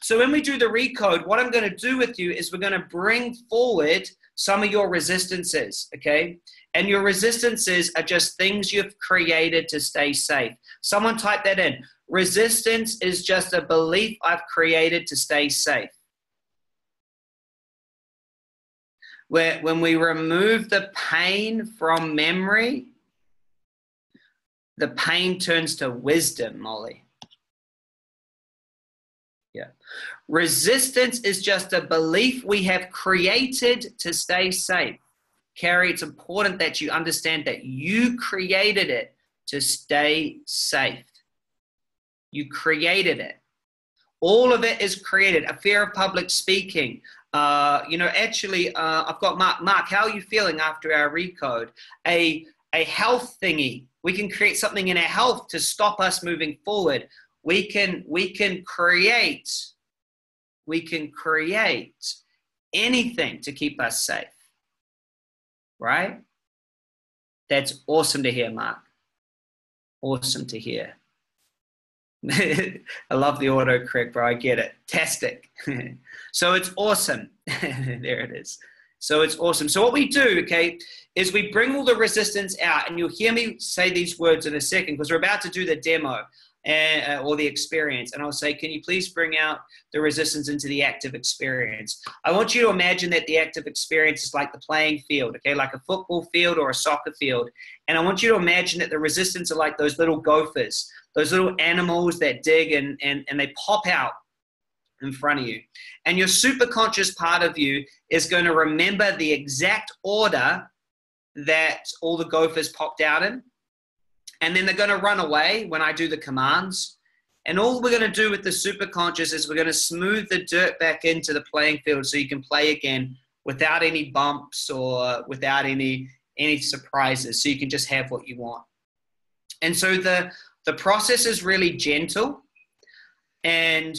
So when we do the recode, what I'm going to do with you is we're going to bring forward some of your resistances, okay? And your resistances are just things you've created to stay safe. Someone type that in. Resistance is just a belief I've created to stay safe. Where when we remove the pain from memory, the pain turns to wisdom, Molly. Yeah. Resistance is just a belief we have created to stay safe. Carrie, it's important that you understand that you created it to stay safe. You created it. All of it is created. A fear of public speaking. Uh, you know, actually, uh, I've got Mark. Mark, how are you feeling after our recode? A, a health thingy. We can create something in our health to stop us moving forward. We can, we can create, we can create anything to keep us safe, right? That's awesome to hear, Mark. Awesome to hear. I love the autocorrect, bro. I get it. Tastic. So it's awesome. There it is. So it's awesome. So what we do, okay, is we bring all the resistance out, and you'll hear me say these words in a second because we're about to do the demo and, uh, or the experience. And I'll say, can you please bring out the resistance into the active experience? I want you to imagine that the active experience is like the playing field, okay, like a football field or a soccer field. And I want you to imagine that the resistance are like those little gophers, those little animals that dig and, and, and they pop out in front of you. And your superconscious part of you is going to remember the exact order that all the gophers popped out in. And then they're going to run away when I do the commands. And all we're going to do with the superconscious is we're going to smooth the dirt back into the playing field so you can play again without any bumps or without any, any surprises. So you can just have what you want. And so the, the process is really gentle. And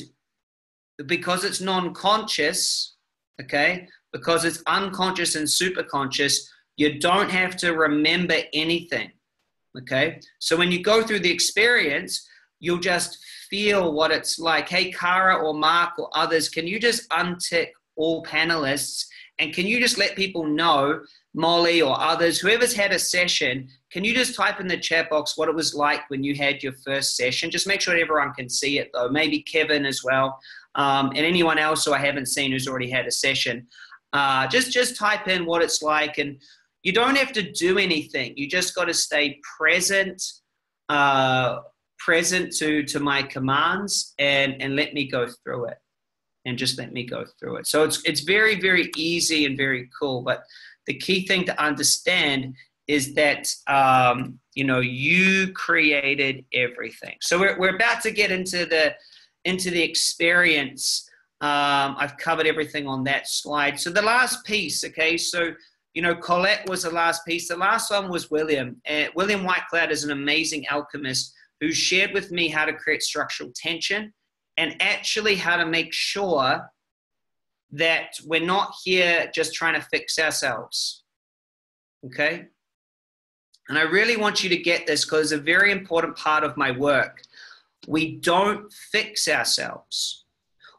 because it's non-conscious, okay, because it's unconscious and superconscious, you don't have to remember anything, okay? So when you go through the experience, you'll just feel what it's like. Hey, Cara or Mark or others, can you just untick all panelists and can you just let people know, Molly or others, whoever's had a session, can you just type in the chat box what it was like when you had your first session? Just make sure everyone can see it though, maybe Kevin as well. Um, and anyone else who I haven't seen who's already had a session, uh, just, just type in what it's like. And you don't have to do anything. You just got to stay present, uh, present to, to my commands and, and let me go through it and just let me go through it. So it's, it's very, very easy and very cool. But the key thing to understand is that, um, you know, you created everything. So we're, we're about to get into the, into the experience. Um, I've covered everything on that slide. So the last piece, okay, so, you know, Colette was the last piece. The last one was William. Uh, William Whitecloud is an amazing alchemist who shared with me how to create structural tension and actually how to make sure that we're not here just trying to fix ourselves, okay? And I really want you to get this because it's a very important part of my work. We don't fix ourselves.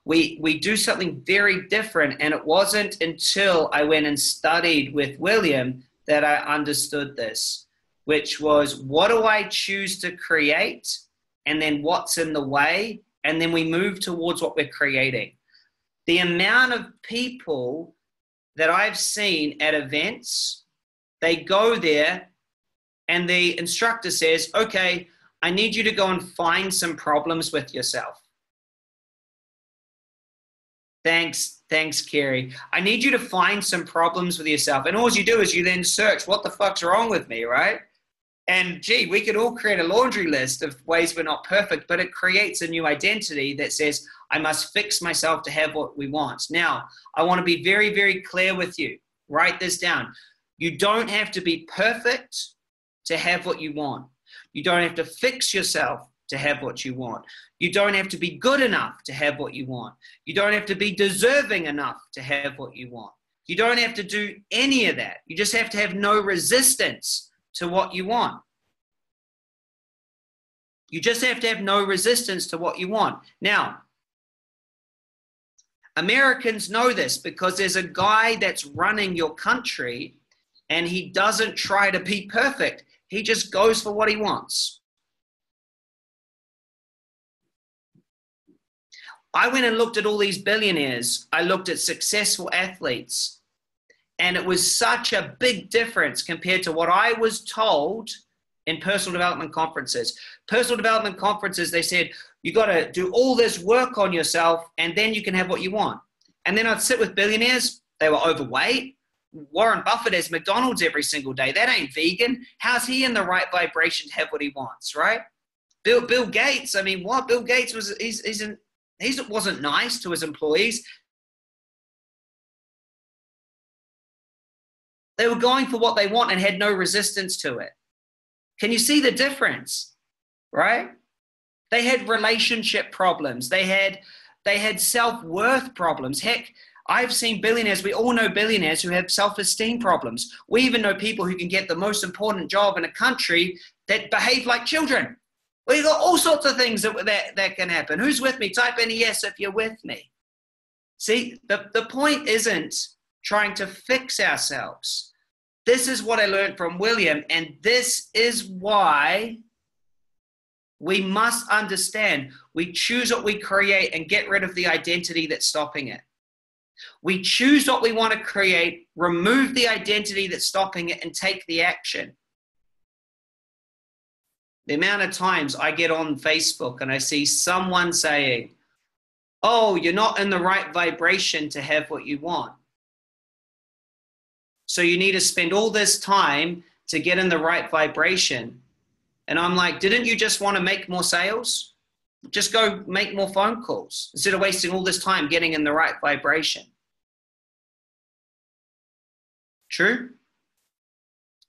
We, we do something very different. And it wasn't until I went and studied with William that I understood this, which was, what do I choose to create? And then what's in the way? And then we move towards what we're creating. The amount of people that I've seen at events, they go there and the instructor says, okay, I need you to go and find some problems with yourself. Thanks, thanks, Carrie. I need you to find some problems with yourself. And all you do is you then search, what the fuck's wrong with me, right? And gee, we could all create a laundry list of ways we're not perfect, but it creates a new identity that says, I must fix myself to have what we want. Now, I want to be very, very clear with you. Write this down. You don't have to be perfect to have what you want. You don't have to fix yourself to have what you want. You don't have to be good enough to have what you want. You don't have to be deserving enough to have what you want. You don't have to do any of that. You just have to have no resistance to what you want. You just have to have no resistance to what you want. Now, Americans know this because there's a guy that's running your country and he doesn't try to be perfect. He just goes for what he wants. I went and looked at all these billionaires. I looked at successful athletes, and it was such a big difference compared to what I was told in personal development conferences. Personal development conferences, they said, you got to do all this work on yourself and then you can have what you want. And then I'd sit with billionaires. They were overweight. Warren Buffett has McDonald's every single day. That ain't vegan. How's he in the right vibration to have what he wants, right? Bill, Bill Gates, I mean, what? Bill Gates was, he's, he's an, he wasn't nice to his employees. They were going for what they want and had no resistance to it. Can you see the difference, right? They had relationship problems. They had, they had self-worth problems. Heck, I've seen billionaires. We all know billionaires who have self-esteem problems. We even know people who can get the most important job in a country that behave like children. We've got all sorts of things that, that, that can happen. Who's with me? Type in a yes if you're with me. See, the, the point isn't trying to fix ourselves. This is what I learned from William, and this is why we must understand we choose what we create and get rid of the identity that's stopping it. We choose what we want to create, remove the identity that's stopping it, and take the action. The amount of times I get on Facebook and I see someone saying, oh, you're not in the right vibration to have what you want. So you need to spend all this time to get in the right vibration. And I'm like, didn't you just want to make more sales? Just go make more phone calls instead of wasting all this time getting in the right vibration. True?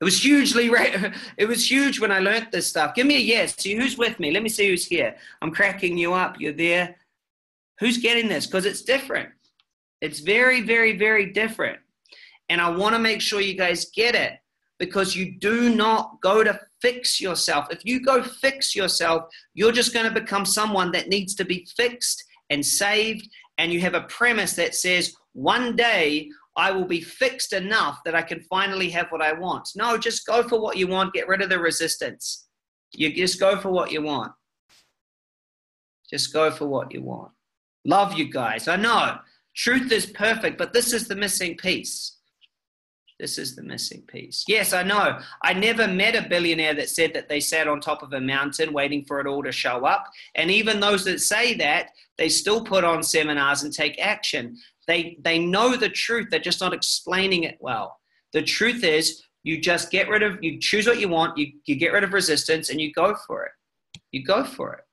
It was hugely, it was huge when I learned this stuff. Give me a yes. See who's with me. Let me see who's here. I'm cracking you up. You're there. Who's getting this? Because it's different. It's very, very, very different. And I want to make sure you guys get it, because you do not go to fix yourself. If you go fix yourself, you're just going to become someone that needs to be fixed and saved. And you have a premise that says, one day I will be fixed enough that I can finally have what I want. No, just go for what you want. Get rid of the resistance. You just go for what you want. Just go for what you want. Love you guys. I know truth is perfect, but this is the missing piece. This is the missing piece. Yes, I know. I never met a billionaire that said that they sat on top of a mountain waiting for it all to show up. And even those that say that, they still put on seminars and take action. They, they know the truth. They're just not explaining it well. The truth is you just get rid of, you choose what you want, you, you get rid of resistance, and you go for it. You go for it.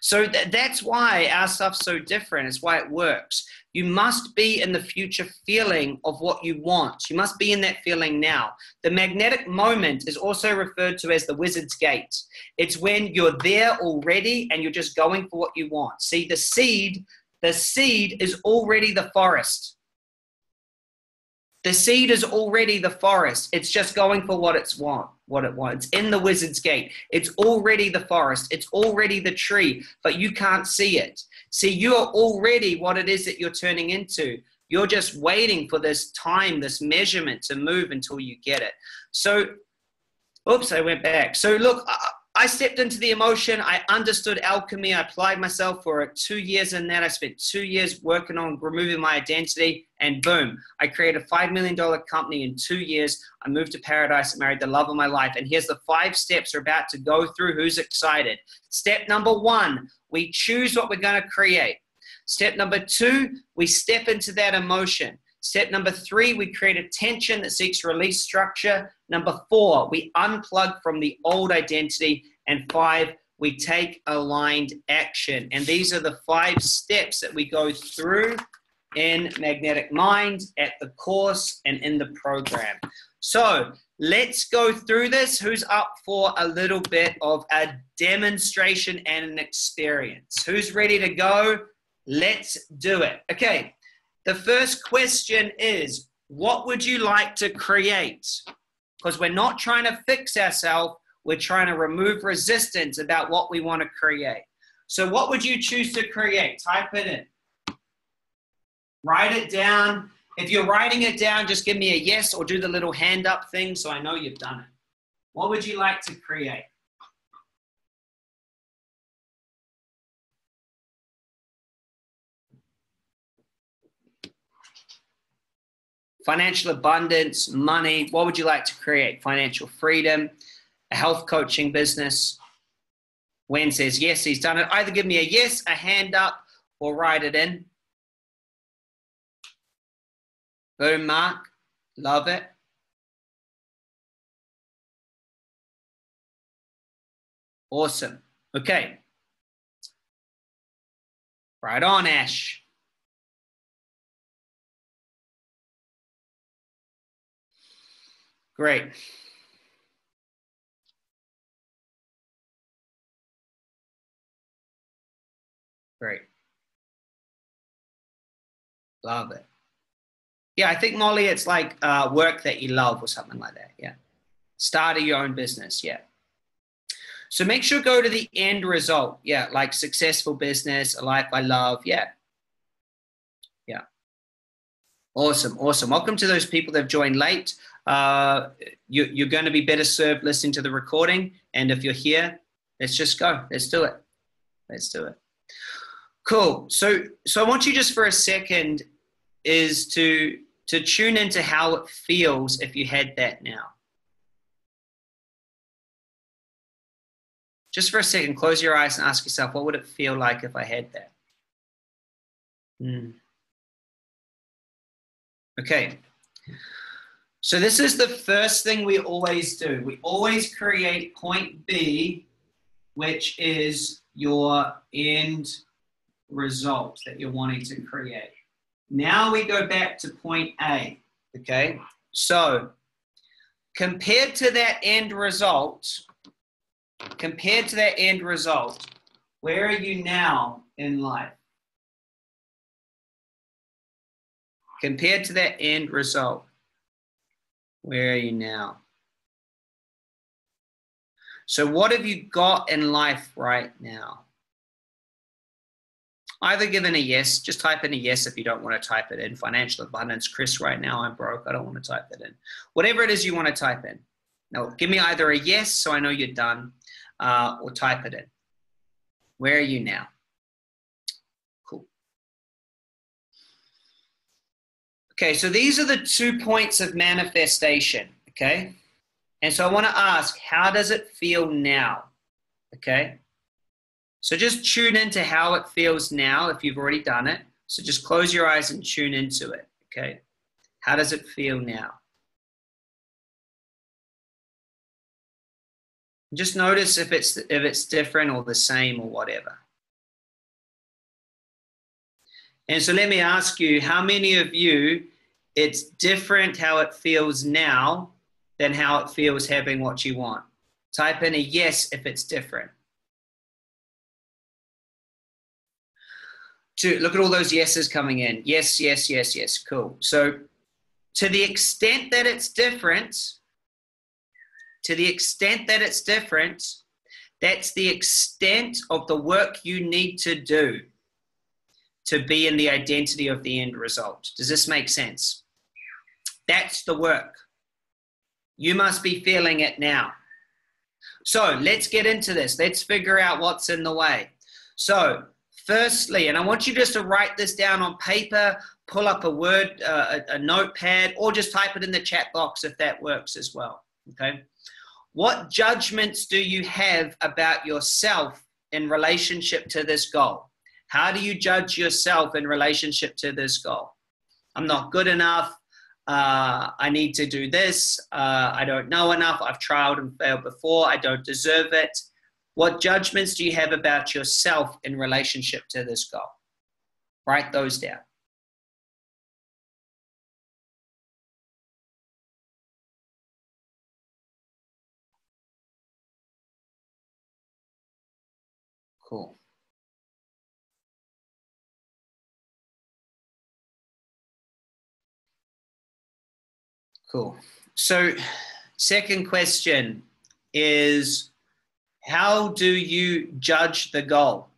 So th- that's why our stuff's so different. It's why it works. You must be in the future feeling of what you want. You must be in that feeling now. The magnetic moment is also referred to as the wizard's gate. It's when you're there already and you're just going for what you want. See, the seed... The seed is already the forest. The seed is already the forest. It's just going for what it's want, what it wants. In the wizard's gate, it's already the forest. It's already the tree, but you can't see it. See, you are already what it is that you're turning into. You're just waiting for this time, this measurement to move until you get it. So, oops, I went back. So look, I, I stepped into the emotion. I understood alchemy. I applied myself for two years in that. I spent two years working on removing my identity, and boom, I created a five million dollar company in two years. I moved to paradise and married the love of my life. And here's the five steps we're about to go through. Who's excited? Step number one, we choose what we're going to create. Step number two, we step into that emotion. Step number three, we create a tension that seeks release structure. Number four, we unplug from the old identity. And five, we take aligned action. And these are the five steps that we go through in Magnetic Mind, at the course, and in the program. So Let's go through this. Who's up for a little bit of a demonstration and an experience? Who's ready to go? Let's do it. Okay. The first question is, what would you like to create? Because we're not trying to fix ourselves. We're trying to remove resistance about what we want to create. So what would you choose to create? Type it in. Write it down. If you're writing it down, just give me a yes or do the little hand up thing so I know you've done it. What would you like to create? Financial abundance, money. What would you like to create? Financial freedom, a health coaching business. Wayne says yes, he's done it. Either give me a yes, a hand up, or write it in. Boom, Mark. Love it. Awesome. Okay. Right on, Ash. Great. Great. Love it. Yeah, I think, Molly, it's like uh, work that you love or something like that. Yeah. Starting your own business. Yeah. So make sure go to the end result. Yeah. Like successful business, a life I love. Yeah. Yeah. Awesome. Awesome. Welcome to those people that have joined late. Uh, you, you're going to be better served listening to the recording. And if you're here, let's just go. Let's do it. Let's do it. Cool. So, so I want you just for a second is to... to tune into how it feels if you had that now. Just for a second, close your eyes and ask yourself, what would it feel like if I had that? Mm. Okay. So this is the first thing we always do. We always create point B, which is your end result that you're wanting to create. Now we go back to point A, okay? So compared to that end result, compared to that end result, where are you now in life? Compared to that end result, where are you now? So what have you got in life right now? Either given a yes, just type in a yes if you don't want to type it in. Financial abundance, Chris, right now I'm broke. I don't want to type that in. Whatever it is you want to type in. No, give me either a yes so I know you're done uh, or type it in. Where are you now? Cool. Okay, so these are the two points of manifestation, okay? And so I want to ask, how does it feel now, okay? So just tune into how it feels now if you've already done it. So just close your eyes and tune into it, okay? How does it feel now? Just notice if it's, if it's different or the same or whatever. And so let me ask you, how many of you, it's different how it feels now than how it feels having what you want? Type in a yes if it's different. To look at all those yeses coming in. Yes, yes, yes, yes. Cool. So to the extent that it's different, to the extent that it's different, that's the extent of the work you need to do to be in the identity of the end result. Does this make sense? That's the work. You must be feeling it now. So let's get into this. Let's figure out what's in the way. So firstly, and I want you just to write this down on paper, pull up a word, uh, a, a notepad, or just type it in the chat box if that works as well, okay? What judgments do you have about yourself in relationship to this goal? How do you judge yourself in relationship to this goal? I'm not good enough. Uh, I need to do this. Uh, I don't know enough. I've tried and failed before. I don't deserve it. What judgments do you have about yourself in relationship to this goal? Write those down. Cool. Cool. So second question is, how do you judge the goal?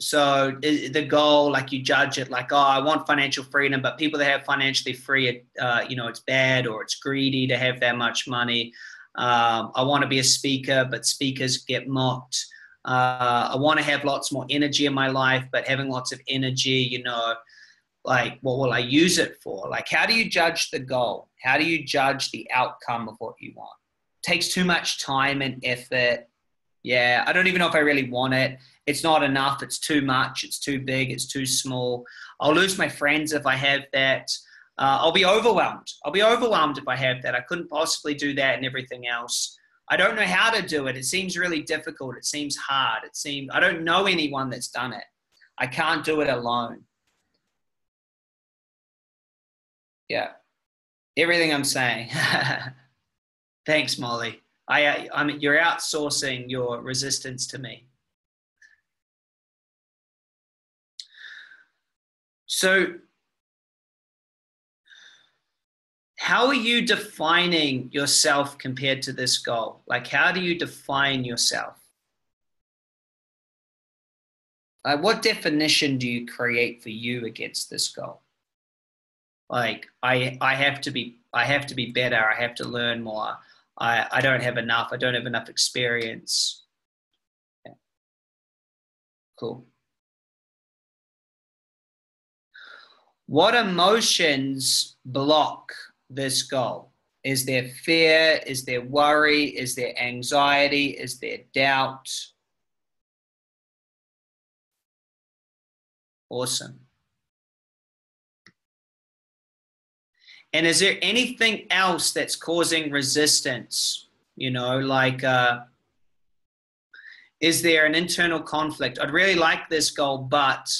So the goal, like you judge it like, oh, I want financial freedom, but people that have financially free, uh, you know, it's bad or it's greedy to have that much money. Um, I want to be a speaker, but speakers get mocked. Uh, I want to have lots more energy in my life, but having lots of energy, you know, like, what will I use it for? Like, how do you judge the goal? How do you judge the outcome of what you want? It takes too much time and effort. Yeah, I don't even know if I really want it. It's not enough. It's too much. It's too big. It's too small. I'll lose my friends if I have that. Uh, I'll be overwhelmed. I'll be overwhelmed if I have that. I couldn't possibly do that and everything else. I don't know how to do it. It seems really difficult. It seems hard. It seems, I don't know anyone that's done it. I can't do it alone. Yeah, everything I'm saying. Thanks, Molly. I, I mean, you're outsourcing your resistance to me. So, how are you defining yourself compared to this goal? Like, how do you define yourself? Like, what definition do you create for you against this goal? Like, I, I have to be, I have to be better. I have to learn more. I, I don't have enough. I don't have enough experience. Yeah. Cool. What emotions block this goal? Is there fear? Is there worry? Is there anxiety? Is there doubt? Awesome. And is there anything else that's causing resistance? You know, like, uh, is there an internal conflict? I'd really like this goal, but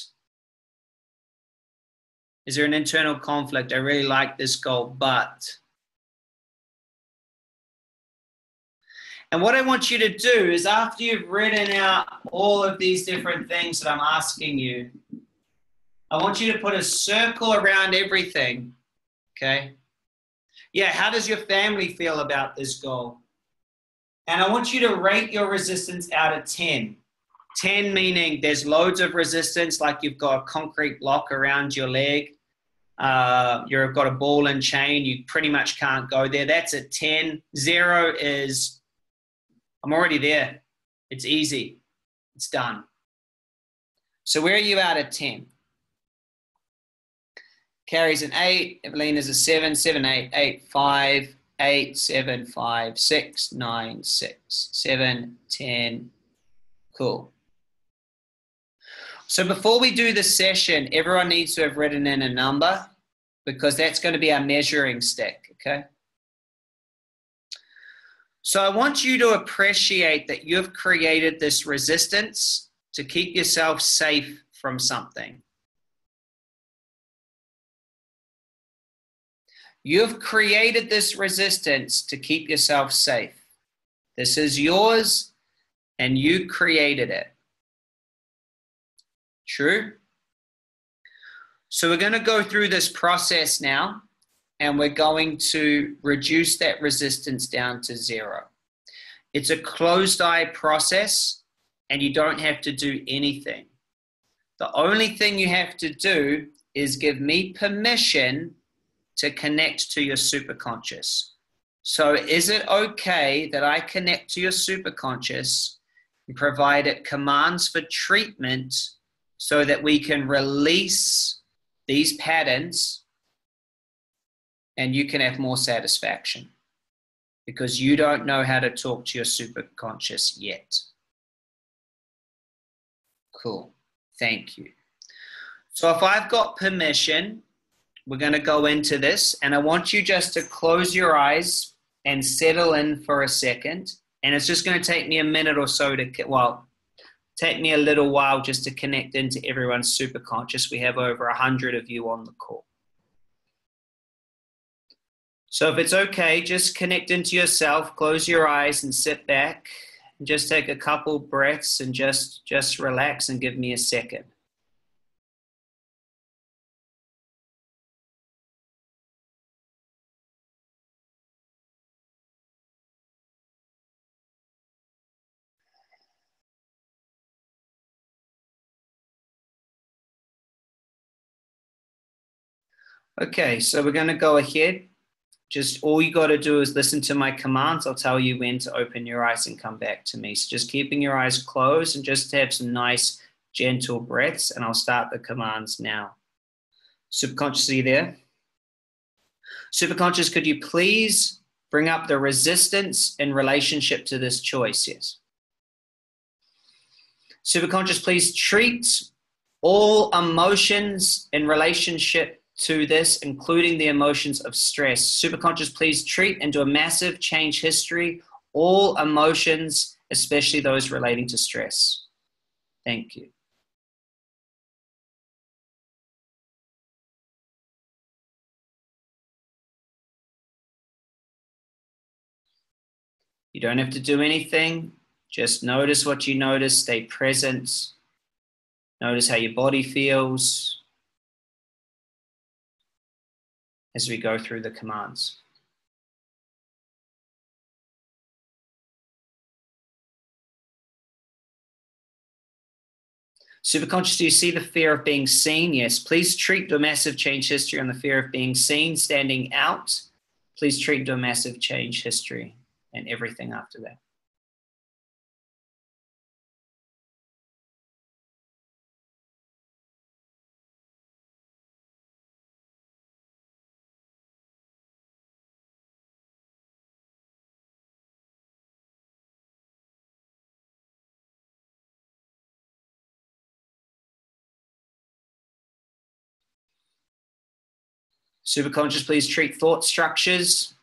is there an internal conflict? I really like this goal, but. And what I want you to do is, after you've written out all of these different things that I'm asking you, I want you to put a circle around everything. Okay. Yeah. How does your family feel about this goal? And I want you to rate your resistance out of ten. ten meaning there's loads of resistance, like you've got a concrete block around your leg. Uh, you've got a ball and chain. You pretty much can't go there. That's a ten. Zero is, I'm already there. It's easy. It's done. So where are you out of ten? Carrie's an eight, Evelina's a seven, seven, eight, eight, five, eight, seven, five, six, nine, six, seven, ten. Cool. So before we do the session, everyone needs to have written in a number, because that's going to be our measuring stick, okay? So I want you to appreciate that you've created this resistance to keep yourself safe from something. You've created this resistance to keep yourself safe. This is yours, and you created it. True? So we're going to go through this process now, and we're going to reduce that resistance down to zero. It's a closed-eye process, and you don't have to do anything. The only thing you have to do is give me permission to connect to your superconscious. So is it okay that I connect to your superconscious and provide it commands for treatment so that we can release these patterns and you can have more satisfaction, because you don't know how to talk to your superconscious yet? Cool, thank you. So if I've got permission, we're going to go into this, and I want you just to close your eyes and settle in for a second. And it's just going to take me a minute or so to, well, take me a little while just to connect into everyone's superconscious. We have over a hundred of you on the call. So if it's okay, just connect into yourself, close your eyes and sit back and just take a couple breaths and just, just relax and give me a second. Okay, so we're going to go ahead. Just all you got to do is listen to my commands. I'll tell you when to open your eyes and come back to me. So just keeping your eyes closed and just have some nice, gentle breaths. And I'll start the commands now. Subconscious, are you there? Superconscious, could you please bring up the resistance in relationship to this choice? Yes. Superconscious, please treat all emotions in relationship to this, including the emotions of stress. Superconscious, please treat and do a massive change history, all emotions, especially those relating to stress. Thank you. You don't have to do anything. Just notice what you notice. Stay present. Notice how your body feels as we go through the commands. Superconscious, do you see the fear of being seen? Yes. Please treat the massive change history on the fear of being seen, standing out. Please treat the massive change history and everything after that. Superconscious, please treat thought structures.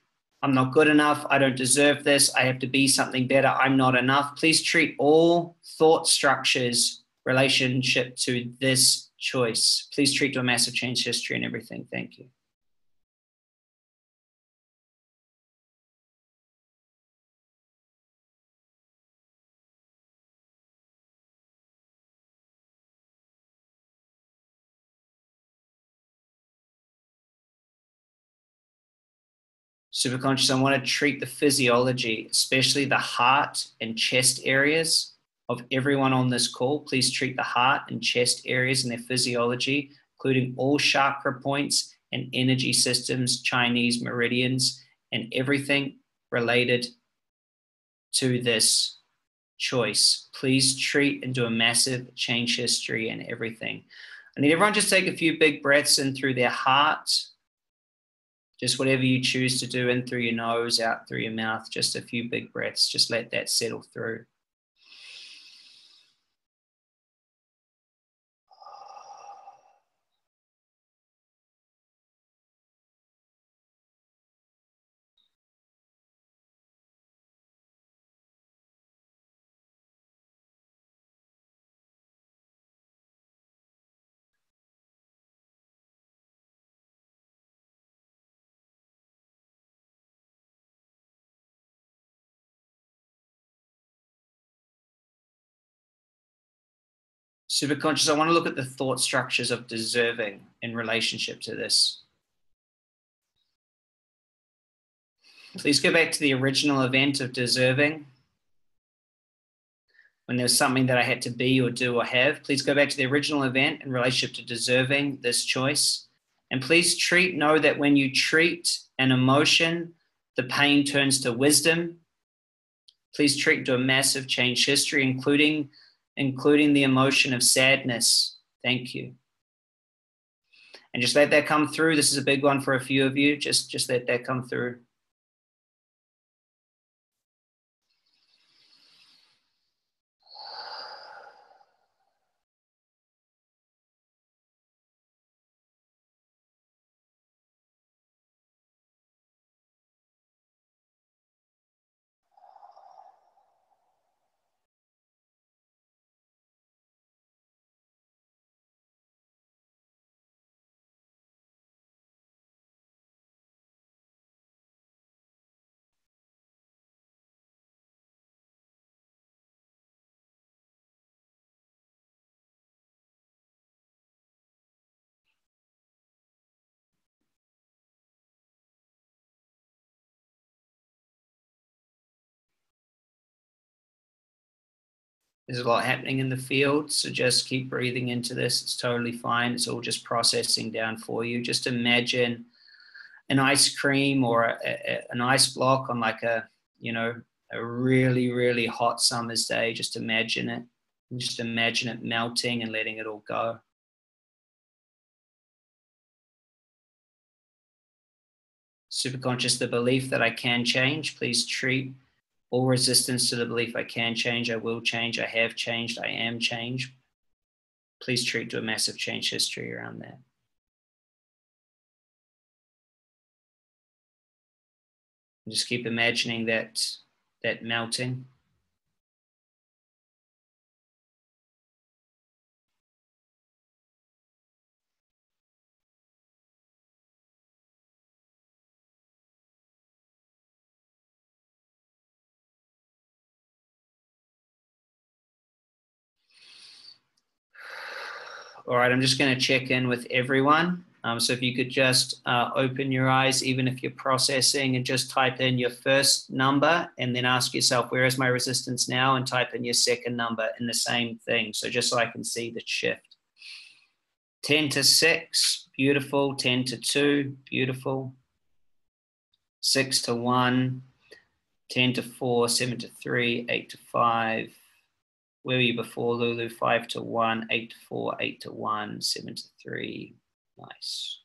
I'm not good enough. I don't deserve this. I have to be something better. I'm not enough. Please treat all thought structures relationship to this choice. Please treat to a massive change history and everything. Thank you. Superconscious, I want to treat the physiology, especially the heart and chest areas of everyone on this call. Please treat the heart and chest areas and their physiology, including all chakra points and energy systems, Chinese meridians, and everything related to this choice. Please treat and do a massive change history and everything. I need everyone just take a few big breaths in through their heart. Just whatever you choose to do, in through your nose, out through your mouth, just a few big breaths. Just let that settle through. Superconscious, I want to look at the thought structures of deserving in relationship to this. Please go back to the original event of deserving. When there's something that I had to be or do or have, please go back to the original event in relationship to deserving this choice. And please treat, know that when you treat an emotion, the pain turns to wisdom. Please treat to a massive change history, including including the emotion of sadness. Thank you. And just let that come through. This is a big one for a few of you. Just, just let that come through. There's a lot happening in the field, so just keep breathing into this. It's totally fine. It's all just processing down for you. Just imagine an ice cream or a, a, an ice block on like a, you know, a really, really hot summer's day. Just imagine it. Just imagine it melting and letting it all go. Superconscious, the belief that I can change. Please treat all resistance to the belief I can change, I will change, I have changed, I am changed. Please treat to a massive change history around that. And just keep imagining that, that melting. All right, I'm just going to check in with everyone. Um, so if you could just uh, open your eyes, even if you're processing, and just type in your first number and then ask yourself, where is my resistance now? And type in your second number and the same thing. So just so I can see the shift. ten to six, beautiful. ten to two, beautiful. six to one, ten to four, seven to three, eight to five. Where were you before, Lulu? five to one, eight to four, eight to one, seven to three. Nice.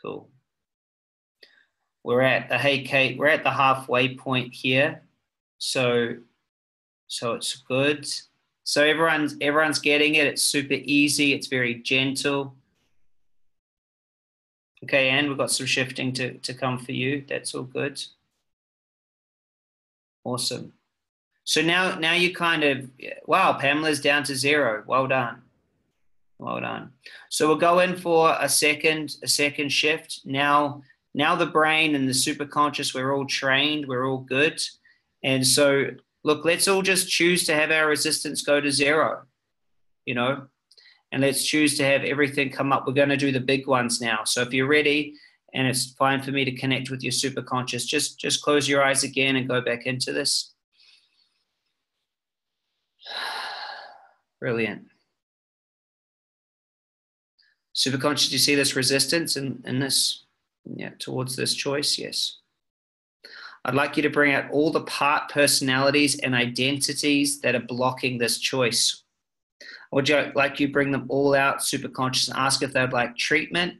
Cool. We're at the, hey, Kate, we're at the halfway point here. So, so it's good. So everyone's, everyone's getting it. It's super easy. It's very gentle. Okay, and we've got some shifting to, to come for you. That's all good. Awesome. So now, now you kind of, wow, Pamela's down to zero. Well done. Well done. So we'll go in for a second, a second shift. Now, now the brain and the superconscious, we're all trained, we're all good. And so look, let's all just choose to have our resistance go to zero, you know, and let's choose to have everything come up. We're going to do the big ones now. So if you're ready, and it's fine for me to connect with your superconscious, just, just close your eyes again and go back into this. Brilliant. Superconscious, do you see this resistance in, in this, yeah, towards this choice? Yes. I'd like you to bring out all the part personalities and identities that are blocking this choice. Would you like you bring them all out, superconscious, and ask if they'd like treatment?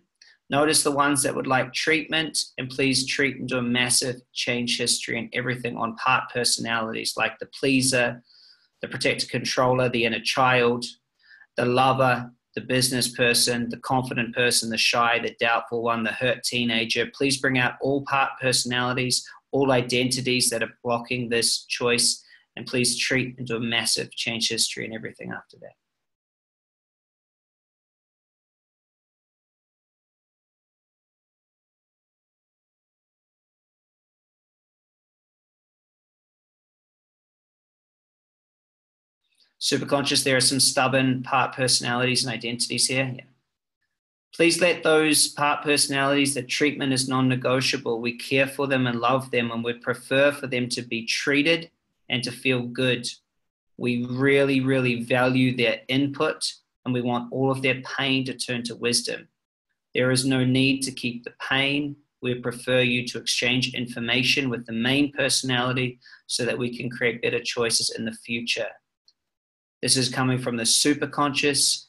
Notice the ones that would like treatment, and please treat and do a massive change history and everything on part personalities like the pleaser, the protector controller, the inner child, the lover, the business person, the confident person, the shy, the doubtful one, the hurt teenager. Please bring out all part personalities, all identities that are blocking this choice, and please treat and do a massive change history and everything after that. Superconscious, there are some stubborn part personalities and identities here. Yeah. Please let those part personalities that treatment is non-negotiable. We care for them and love them, and would prefer for them to be treated and to feel good. We really, really value their input, and we want all of their pain to turn to wisdom. There is no need to keep the pain. We prefer you to exchange information with the main personality so that we can create better choices in the future. This is coming from the superconscious.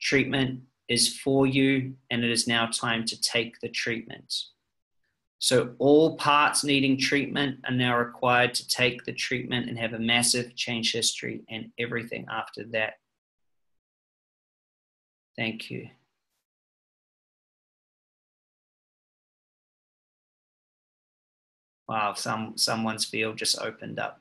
Treatment is for you, and it is now time to take the treatment. So all parts needing treatment are now required to take the treatment and have a massive change history and everything after that. Thank you. Wow, some, someone's field just opened up.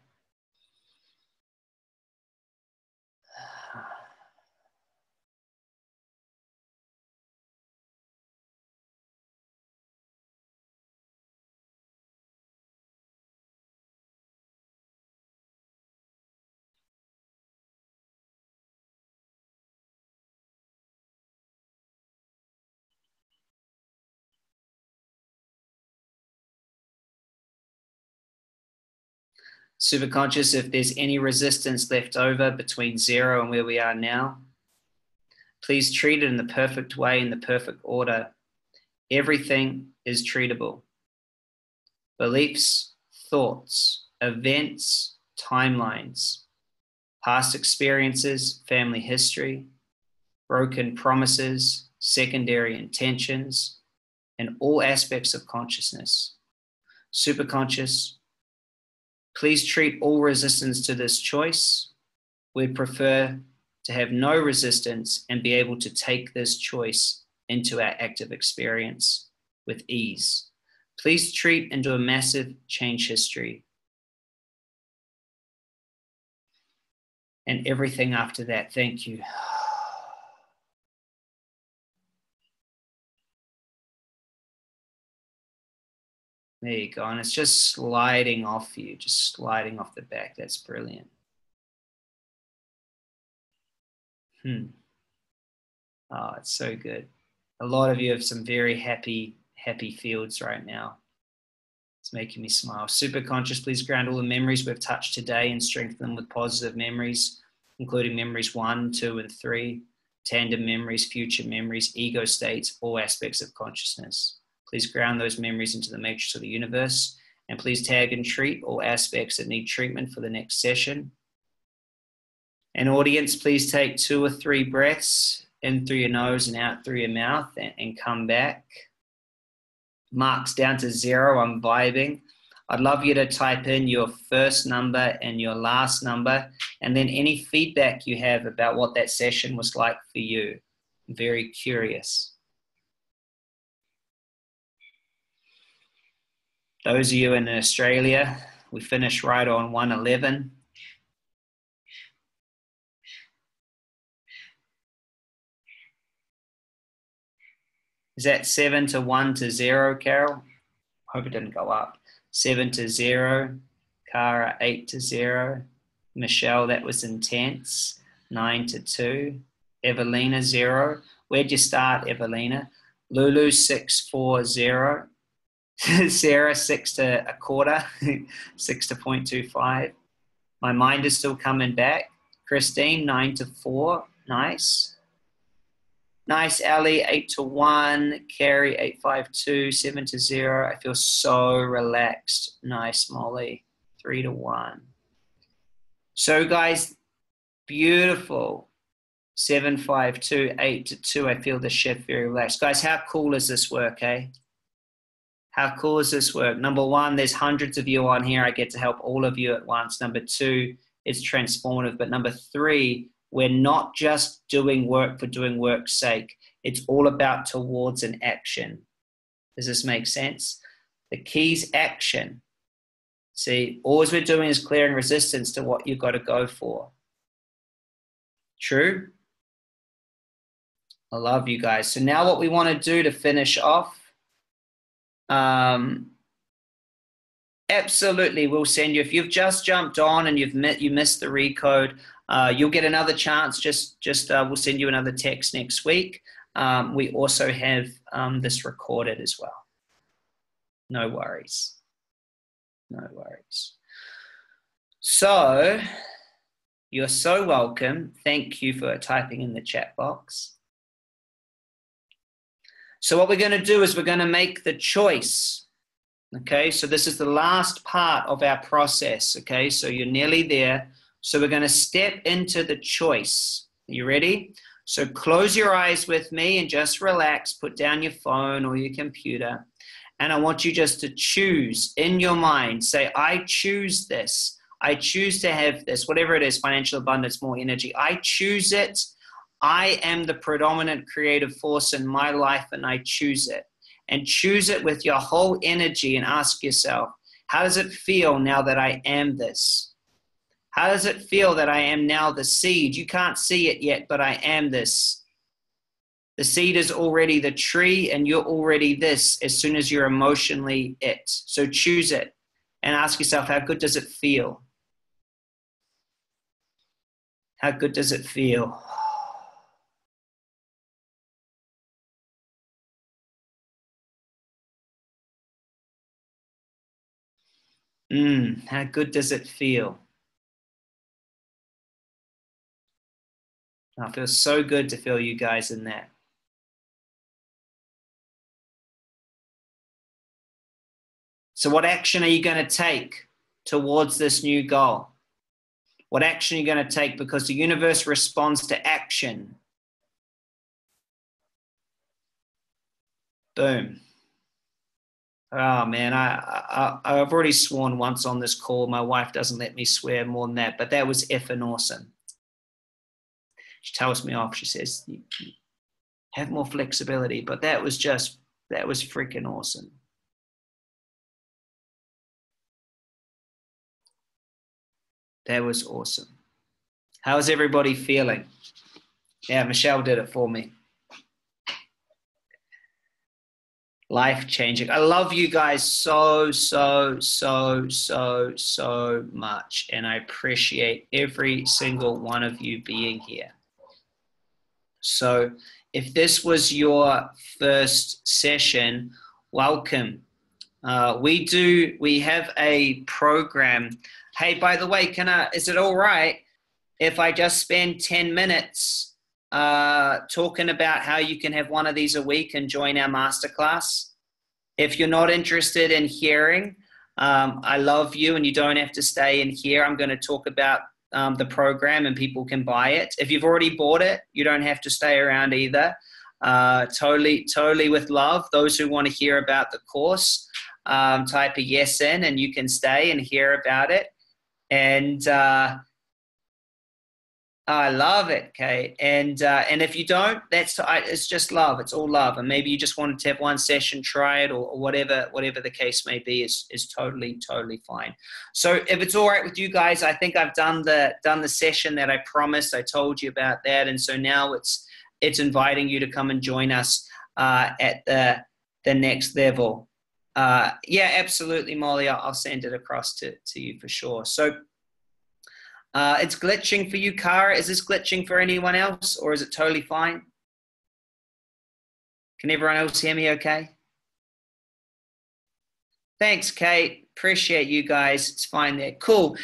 superconscious, if there's any resistance left over between zero and where we are now, please treat it in the perfect way, in the perfect order. Everything is treatable. Beliefs, thoughts, events, timelines, past experiences, family history, broken promises, secondary intentions, and all aspects of consciousness. Superconscious, please treat all resistance to this choice. We'd prefer to have no resistance and be able to take this choice into our active experience with ease. Please treat into a massive change history. And everything after that, thank you. There you go, and it's just sliding off you, just sliding off the back. That's brilliant. Hmm. Oh, it's so good. A lot of you have some very happy, happy fields right now. It's making me smile. Superconscious, please ground all the memories we've touched today and strengthen them with positive memories, including memories one, two, and three, tandem memories, future memories, ego states, all aspects of consciousness. Please ground those memories into the matrix of the universe, and please tag and treat all aspects that need treatment for the next session. And audience, please take two or three breaths in through your nose and out through your mouth, and, and come back. Mark's down to zero, I'm vibing. I'd love you to type in your first number and your last number, and then any feedback you have about what that session was like for you. I'm very curious. Those of you in Australia, we finish right on one eleven. Is that seven to one to zero, Carol? Hope it didn't go up. Seven to zero, Cara, eight to zero. Michelle, that was intense. Nine to two. Evelina, zero. Where'd you start, Evelina? Lulu, six, four, zero. Sarah, six to a quarter, six to point two five. My mind is still coming back. Christine, nine to four, nice. Nice, Ali, eight to one. Carrie, eight, five, two, seven to zero. I feel so relaxed. Nice, Molly, three to one. So guys, beautiful. Seven, five, two, eight to two. I feel the shift, very relaxed. Guys, how cool is this work, eh? How cool is this work? Number one, there's hundreds of you on here. I get to help all of you at once. Number two, it's transformative. But number three, we're not just doing work for doing work's sake. It's all about towards an action. Does this make sense? The key's action. See, all we're doing is clearing resistance to what you've got to go for. True? I love you guys. So now what we want to do to finish off, Um, absolutely, we'll send you. If you've just jumped on and you've met, you missed the recode, uh, you'll get another chance. Just, just uh, we'll send you another text next week. Um, we also have um, this recorded as well. No worries. No worries. So you're so welcome. Thank you for typing in the chat box. So what we're going to do is we're going to make the choice, okay? So this is the last part of our process, okay? So you're nearly there. So we're going to step into the choice. Are you ready? So close your eyes with me and just relax. Put down your phone or your computer. And I want you just to choose in your mind. Say, I choose this. I choose to have this, whatever it is, financial abundance, more energy. I choose it. I am the predominant creative force in my life, and I choose it. And choose it with your whole energy and ask yourself, how does it feel now that I am this? How does it feel that I am now the seed? You can't see it yet, but I am this. The seed is already the tree, and you're already this as soon as you're emotionally it. So choose it and ask yourself, how good does it feel? How good does it feel? Mm, how good does it feel? Oh, it feels so good to feel you guys in there. So what action are you going to take towards this new goal? What action are you going to take? Because the universe responds to action. Boom. Oh, man, I, I, I've already sworn once on this call. My wife doesn't let me swear more than that, but that was effing awesome. She tells me off. She says, have more flexibility, but that was just, that was freaking awesome. That was awesome. How's everybody feeling? Yeah, Michelle did it for me. Life-changing. I love you guys so, so, so, so, so much. And I appreciate every single one of you being here. So if this was your first session, welcome. Uh, we do, we have a program. Hey, by the way, can I, is it all right if I just spend ten minutes Uh, talking about how you can have one of these a week and join our masterclass? If you're not interested in hearing, um, I love you and you don't have to stay in here. I'm going to talk about um, the program and people can buy it. If you've already bought it, you don't have to stay around either. Uh, totally, totally with love. Those who want to hear about the course, um, type a yes in and you can stay and hear about it. And, uh, I love it, Kate. And uh, and if you don't, that's I, it's just love. It's all love. And maybe you just wanted to have one session, try it, or, or whatever whatever the case may be is is totally totally fine. So if it's all right with you guys, I think I've done the done the session that I promised. I told you about that, and so now it's it's inviting you to come and join us uh, at the the next level. Uh, yeah, absolutely, Molly. I'll, I'll send it across to to you for sure. So. Uh, it's glitching for you, Cara. Is this glitching for anyone else, or is it totally fine? Can everyone else hear me okay? Thanks, Kate. Appreciate you guys. It's fine there. Cool.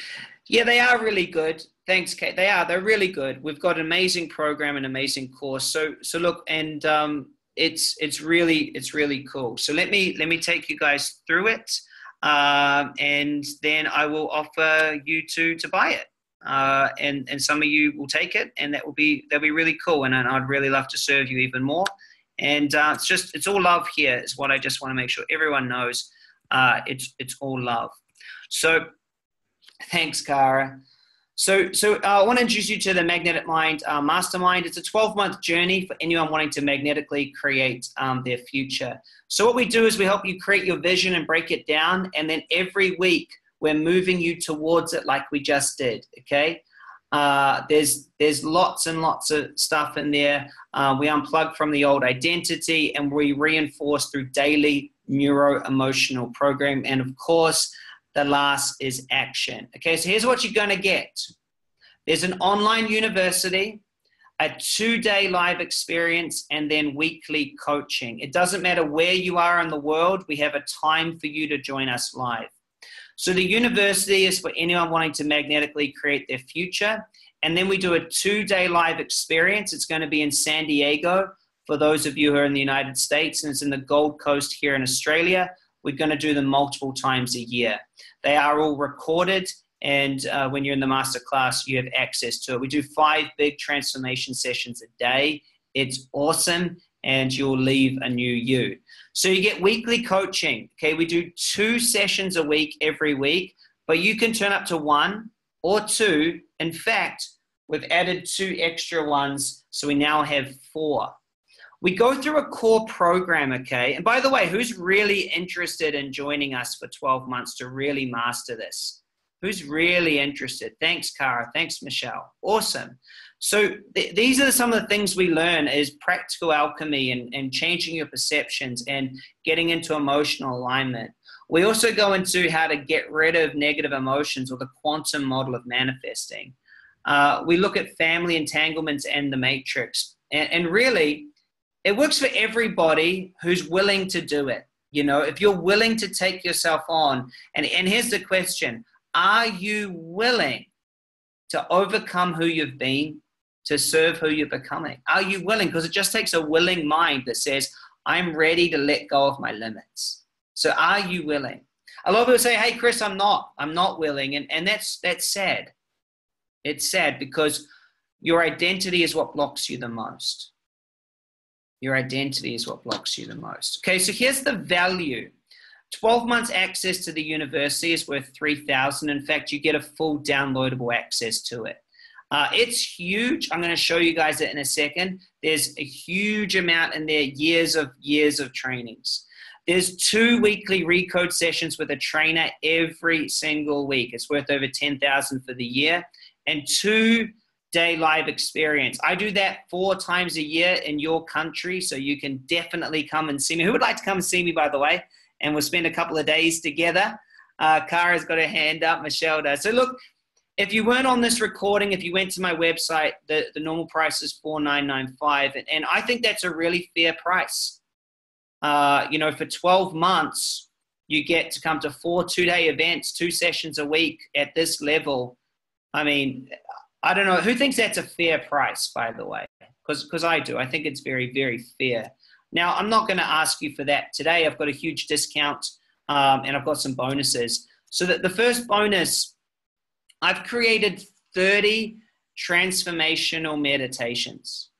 Yeah, they are really good. Thanks, Kate. They are. They're really good. We've got an amazing program, an amazing course. So, so look, and um, it's it's really it's really cool. So let me let me take you guys through it, um, and then I will offer you two to buy it. Uh, and, and some of you will take it, and that will be, that'll be really cool. And, and I'd really love to serve you even more. And uh, it's just, it's all love here is what I just want to make sure everyone knows. Uh, it's, it's all love. So thanks, Cara. So, so uh, I want to introduce you to the Magnetic Mind uh, Mastermind. It's a twelve month journey for anyone wanting to magnetically create um, their future. So what we do is we help you create your vision and break it down. And then every week, we're moving you towards it like we just did, okay? Uh, there's, there's lots and lots of stuff in there. Uh, we unplug from the old identity and we reinforce through daily neuro-emotional program. And, of course, the last is action. Okay, so here's what you're going to get. There's an online university, a two day live experience, and then weekly coaching. It doesn't matter where you are in the world. We have a time for you to join us live. So the university is for anyone wanting to magnetically create their future. And then we do a two day live experience. It's going to be in San Diego for those of you who are in the United States, and it's in the Gold Coast here in Australia. We're going to do them multiple times a year. They are all recorded, and uh, when you're in the masterclass, you have access to it. We do five big transformation sessions a day. It's awesome, and you'll leave a new you. So you get weekly coaching, okay? We do two sessions a week every week, but you can turn up to one or two. In fact, we've added two extra ones, so we now have four. We go through a core program, okay? And by the way, who's really interested in joining us for twelve months to really master this? Who's really interested? Thanks, Cara. Thanks, Michelle. Awesome. So th these are some of the things we learn is practical alchemy and, and changing your perceptions and getting into emotional alignment. We also go into how to get rid of negative emotions, or the quantum model of manifesting. Uh, we look at family entanglements and the matrix. And, and really, it works for everybody who's willing to do it. You know, if you're willing to take yourself on, and, and here's the question, are you willing to overcome who you've been to serve who you're becoming? Are you willing? Because it just takes a willing mind that says, I'm ready to let go of my limits. So are you willing? A lot of people say, hey, Chris, I'm not. I'm not willing. And, and that's, that's sad. It's sad because your identity is what blocks you the most. Your identity is what blocks you the most. Okay, so here's the value. twelve months access to the university is worth three thousand dollars. In fact, you get a full downloadable access to it. Uh, it's huge. I'm going to show you guys it in a second. There's a huge amount in there, years of years of trainings. There's two weekly Recode sessions with a trainer every single week. It's worth over ten thousand dollars for the year. And two day live experience. I do that four times a year in your country, so you can definitely come and see me. Who would like to come and see me, by the way? And we'll spend a couple of days together. Uh, Kara's got her hand up, Michelle does. So look, if you weren't on this recording, if you went to my website, the, the normal price is four thousand nine hundred ninety-five dollars. And, and I think that's a really fair price. Uh, you know, for twelve months, you get to come to four two-day events, two sessions a week at this level. I mean, I don't know. Who thinks that's a fair price, by the way? Because because I do. I think it's very, very fair. Now, I'm not going to ask you for that today. I've got a huge discount um, and I've got some bonuses. So that the first bonus, I've created thirty transformational meditations.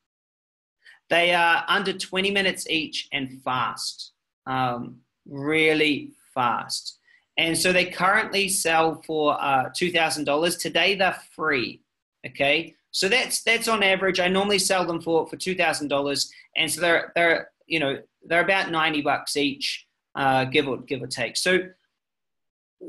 They are under twenty minutes each and fast, um, really fast. And so they currently sell for uh, two thousand dollars. Today, they're free. Okay, so that's that's on average. I normally sell them for for two thousand dollars, and so they're they're you know they're about ninety bucks each, uh, give or give or take. So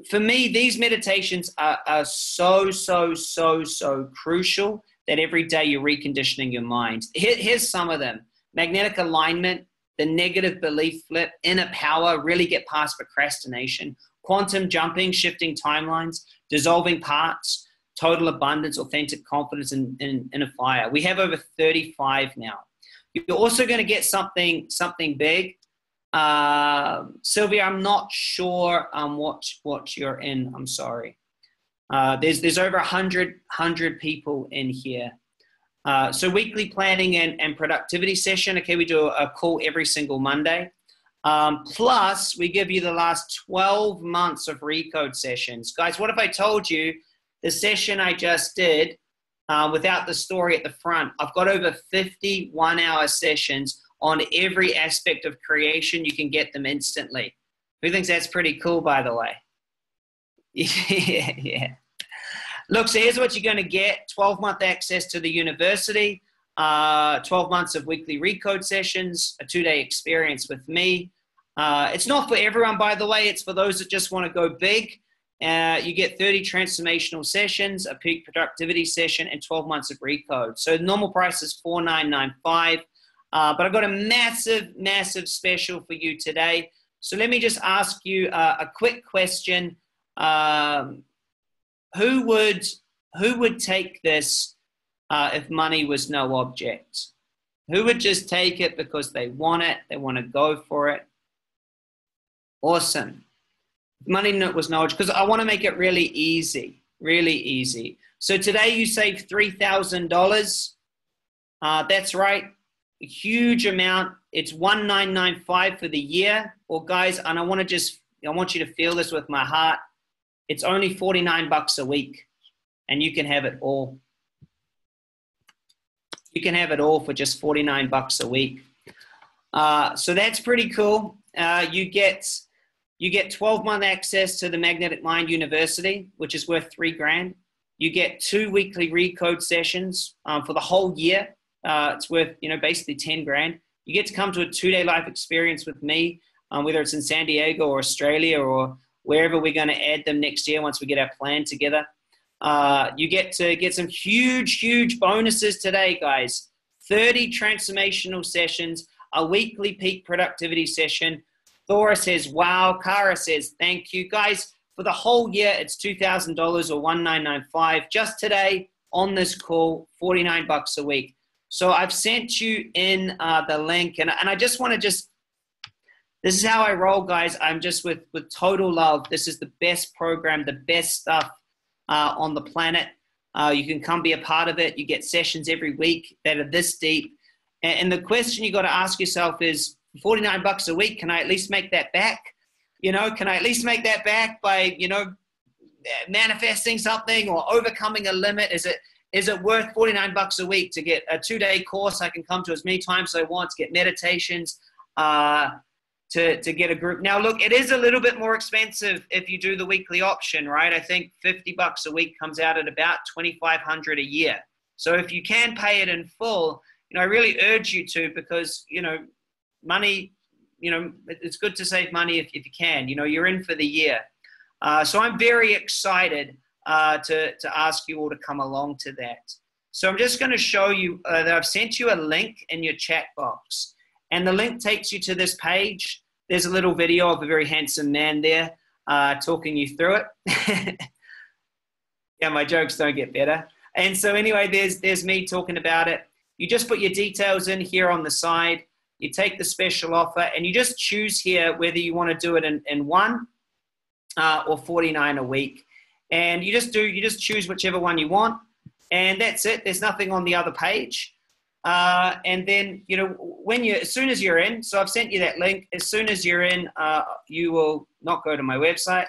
for me, these meditations are, are so so so so crucial that every day you're reconditioning your mind. Here, here's some of them: magnetic alignment, the negative belief flip, inner power, really get past procrastination, quantum jumping, shifting timelines, dissolving parts. Total abundance, authentic confidence, and in, in, in a fire. We have over thirty-five now. You're also going to get something something big. Uh, Sylvia, I'm not sure um, what, what you're in. I'm sorry. Uh, there's, there's over one hundred, one hundred people in here. Uh, so weekly planning and, and productivity session. Okay, we do a call every single Monday. Um, plus, we give you the last twelve months of Recode sessions. Guys, what if I told you the session I just did uh, without the story at the front, I've got over fifty one-hour sessions on every aspect of creation. You can get them instantly. Who thinks that's pretty cool, by the way? yeah, yeah. Look, so here's what you're going to get. twelve-month access to the university, uh, twelve months of weekly Recode sessions, a two-day experience with me. Uh, it's not for everyone, by the way. It's for those that just want to go big. Uh, you get thirty transformational sessions, a peak productivity session, and twelve months of Recode. So the normal price is four thousand nine hundred ninety-five dollars. Uh, but I've got a massive, massive special for you today. So let me just ask you uh, a quick question. Um, who would, who would take this uh, if money was no object? Who would just take it because they want it, they want to go for it? Awesome. Money was knowledge, because I want to make it really easy, really easy. So today you save three thousand dollars. Uh, that's right. A huge amount. It's one thousand nine hundred ninety-five dollars for the year. Well, guys, and I want to just, I want you to feel this with my heart. It's only forty-nine bucks a week, and you can have it all. You can have it all for just forty-nine bucks a week. Uh, so that's pretty cool. Uh, you get... You get twelve-month access to the Magnetic Mind University, which is worth three grand. You get two weekly Recode sessions um, for the whole year. Uh, it's worth, you know, basically ten grand. You get to come to a two-day life experience with me, um, whether it's in San Diego or Australia or wherever we're going to add them next year once we get our plan together. Uh, you get to get some huge, huge bonuses today, guys. thirty transformational sessions, a weekly peak productivity session. Thora says, wow. Kara says, thank you. Guys, for the whole year, it's two thousand dollars or one thousand nine hundred ninety-five dollars. Just today on this call, forty-nine bucks a week. So I've sent you in uh, the link. And, and I just want to just, This is how I roll, guys. I'm just with, with total love. This is the best program, the best stuff uh, on the planet. Uh, you can come be a part of it. You get sessions every week that are this deep. And, and the question you got to ask yourself is, forty-nine bucks a week, can I at least make that back? You know, can I at least make that back by, you know, manifesting something or overcoming a limit? Is it, is it worth forty-nine bucks a week to get a two-day course? I can come to as many times as I want, to get meditations, uh, to, to get a group. Now, look, it is a little bit more expensive if you do the weekly option, right? I think fifty bucks a week comes out at about twenty-five hundred a year. So if you can pay it in full, you know, I really urge you to, because, you know, money, you know, it's good to save money if, if you can, you know, you're in for the year. Uh, so I'm very excited uh, to, to ask you all to come along to that. So I'm just going to show you uh, that I've sent you a link in your chat box, and the link takes you to this page. There's a little video of a very handsome man there uh, talking you through it. Yeah, my jokes don't get better. And so anyway, there's, there's me talking about it. You just put your details in here on the side. You take the special offer and you just choose here whether you want to do it in, in one uh, or forty-nine a week. And you just do, you just choose whichever one you want. And that's it. There's nothing on the other page. Uh, and then, you know, when you, as soon as you're in, so I've sent you that link. As soon as you're in, uh, you will not go to my website.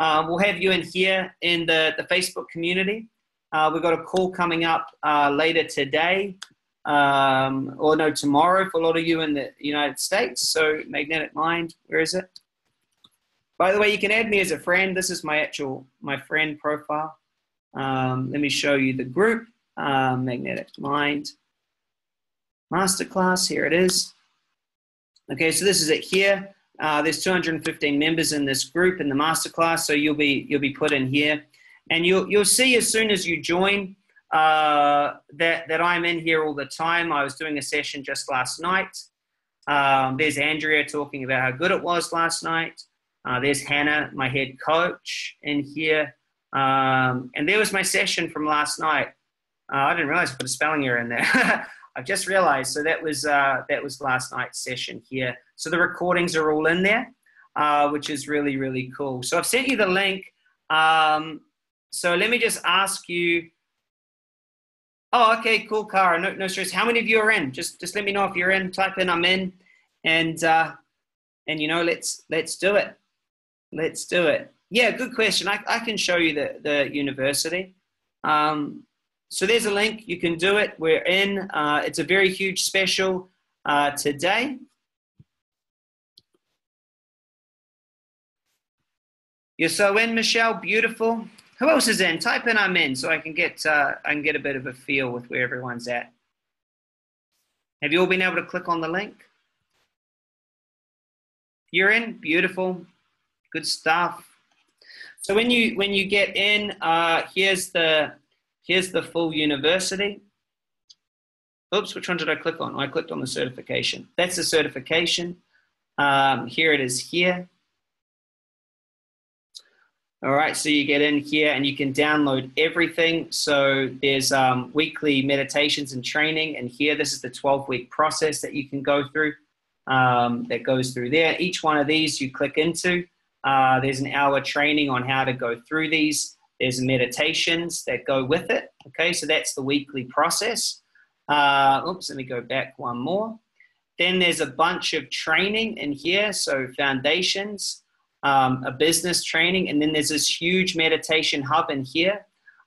Uh, we'll have you in here in the, the Facebook community. Uh, we've got a call coming up uh, later today. Um, or no, tomorrow for a lot of you in the United States. So Magnetic Mind, where is it? By the way, you can add me as a friend. This is my actual, my friend profile. Um, let me show you the group, uh, Magnetic Mind Masterclass. Here it is. Okay. So this is it here. Uh, there's two hundred fifteen members in this group in the Masterclass. So you'll be, you'll be put in here, and you'll, you'll see as soon as you join, Uh, that, that I'm in here all the time. I was doing a session just last night. Um, there's Andrea talking about how good it was last night. Uh, there's Hannah, my head coach, in here. Um, and there was my session from last night. Uh, I didn't realize I put a spelling error in there. I've just realized. So that was, uh, that was last night's session here. So the recordings are all in there, uh, which is really, really cool. So I've sent you the link. Um, so let me just ask you, oh, okay, cool, Cara. No, no stress. How many of you are in? Just, just let me know if you're in. Type in I'm in, and uh, and you know, let's let's do it. Let's do it. Yeah, good question. I, I can show you the the university. Um, so there's a link. You can do it. We're in. Uh, it's a very huge special uh, today. You're so in, Michelle. Beautiful. Who else is in? Type in I'm in so I can get uh, I can get a bit of a feel with where everyone's at. Have you all been able to click on the link? You're in? Beautiful. Good stuff. So when you when you get in, uh, here's the here's the full university. Oops, which one did I click on? I clicked on the certification. That's the certification. Um, here it is here. All right, so you get in here and you can download everything. So there's um, weekly meditations and training. And here, this is the twelve-week process that you can go through, um, that goes through there. Each one of these you click into. Uh, there's an hour training on how to go through these. There's meditations that go with it. Okay, so that's the weekly process. Uh, oops, let me go back one more. Then there's a bunch of training in here, so foundations. Um, a business training, and then there's this huge meditation hub in here.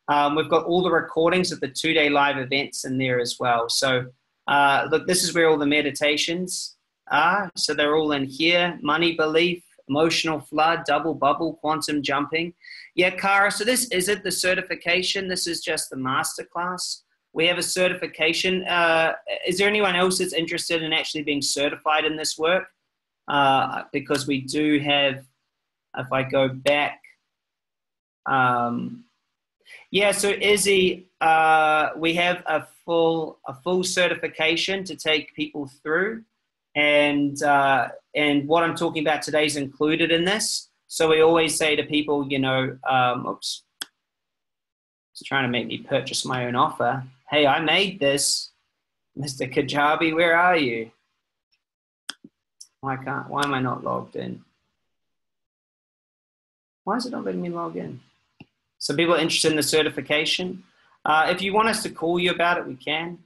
Um, we've got all the recordings of the two-day live events in there as well. So uh, look, this is where all the meditations are. So they're all in here: money belief, emotional flood, double bubble, quantum jumping. Yeah, Cara, so this isn't the certification. This is just the masterclass. We have a certification. Uh, is there anyone else that's interested in actually being certified in this work? Uh, because we do have, if I go back, um, yeah, so Izzy, uh, we have a full, a full certification to take people through, and, uh, and what I'm talking about today is included in this. So we always say to people, you know, um, oops, it's trying to make me purchase my own offer. Hey, I made this. Mister Kajabi, where are you? Why can't, why am I not logged in? Why is it not letting me log in? So people are interested in the certification. Uh, if you want us to call you about it, we can.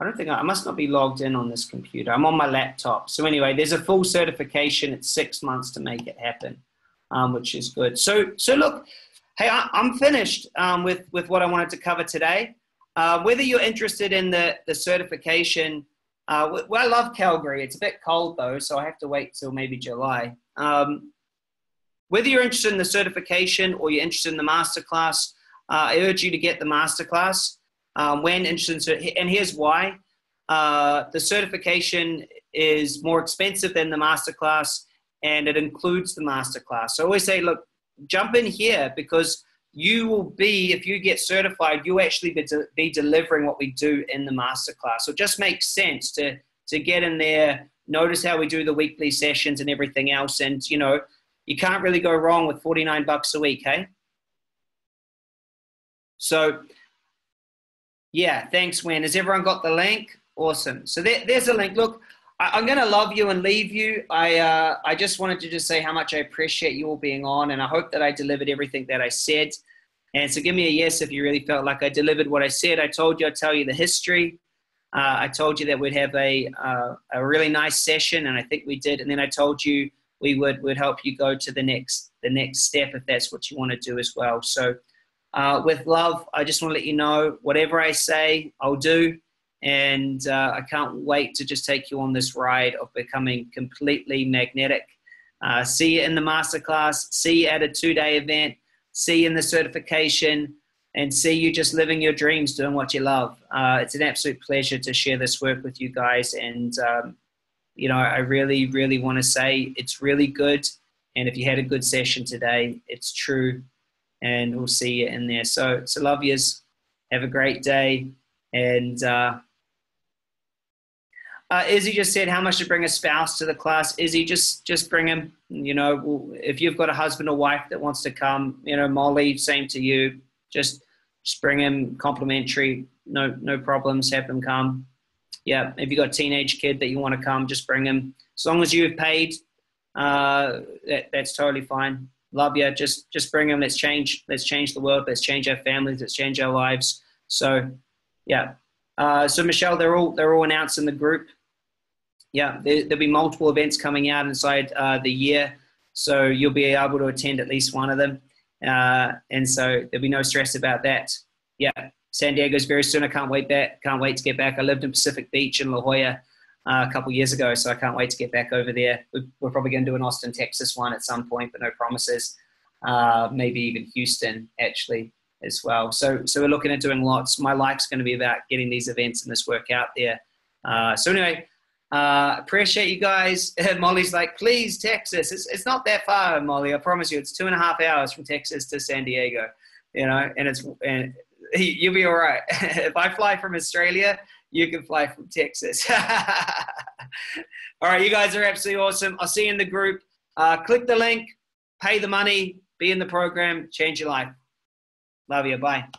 I don't think, I, I must not be logged in on this computer. I'm on my laptop. So anyway, there's a full certification. It's six months to make it happen, um, which is good. So, so look, hey, I, I'm finished um, with, with what I wanted to cover today. Uh, whether you're interested in the, the certification, uh, well, I love Calgary. It's a bit cold though, so I have to wait till maybe July. Um, whether you're interested in the certification or you're interested in the masterclass, uh, I urge you to get the masterclass. Um, when interested in, and here's why. Uh, the certification is more expensive than the masterclass, and it includes the masterclass. So I always say, look, jump in here, because you will be, if you get certified, you actually be, de be delivering what we do in the masterclass. So it just makes sense to, to get in there, notice how we do the weekly sessions and everything else. And, you know, you can't really go wrong with forty-nine bucks a week, hey? So... yeah, thanks, Wen. Has everyone got the link? Awesome. So there, there's a link. Look, I, I'm going to love you and leave you. I, uh, I just wanted to just say how much I appreciate you all being on, and I hope that I delivered everything that I said. And so give me a yes if you really felt like I delivered what I said. I told you I'd tell you the history. Uh, I told you that we'd have a, uh, a really nice session, and I think we did. And then I told you we would, would help you go to the next, the next step if that's what you want to do as well. So Uh, with love, I just want to let you know, whatever I say, I'll do. And uh, I can't wait to just take you on this ride of becoming completely magnetic. Uh, see you in the masterclass. See you at a two-day event. See you in the certification. And see you just living your dreams, doing what you love. Uh, it's an absolute pleasure to share this work with you guys. And, um, you know, I really, really want to say it's really good. And if you had a good session today, it's true. And we'll see you in there. So, so love yous. Have a great day. And uh, uh, Izzy just said, how much to bring a spouse to the class? Izzy, just just bring him. You know, if you've got a husband or wife that wants to come, you know, Molly, same to you. Just, just bring him, complimentary. No, no problems. Have them come. Yeah, if you've got a teenage kid that you want to come, just bring him. As long as you've paid, uh, that, that's totally fine. Love you. Just, just bring them. Let's change. Let's change the world. Let's change our families. Let's change our lives. So, yeah. Uh, so Michelle, they're all they're all announced in the group. Yeah, there, there'll be multiple events coming out inside uh, the year, so you'll be able to attend at least one of them. Uh, and so there'll be no stress about that. Yeah, San Diego's very soon. I can't wait back. Can't wait to get back. I lived in Pacific Beach in La Jolla Uh, a couple years ago, so I can't wait to get back over there. We're probably going to do an Austin, Texas one at some point, but no promises. Uh, maybe even Houston, actually, as well. So, so we're looking at doing lots. My life's going to be about getting these events and this work out there. Uh, so anyway, uh, appreciate you guys. Molly's like, please, Texas. It's, it's not that far, Molly. I promise you, it's two and a half hours from Texas to San Diego. You know, and it's and you'll be all right. If I fly from Australia, you can fly from Texas. All right, you guys are absolutely awesome. I'll see you in the group. Uh, click the link, pay the money, be in the program, change your life. Love you. Bye.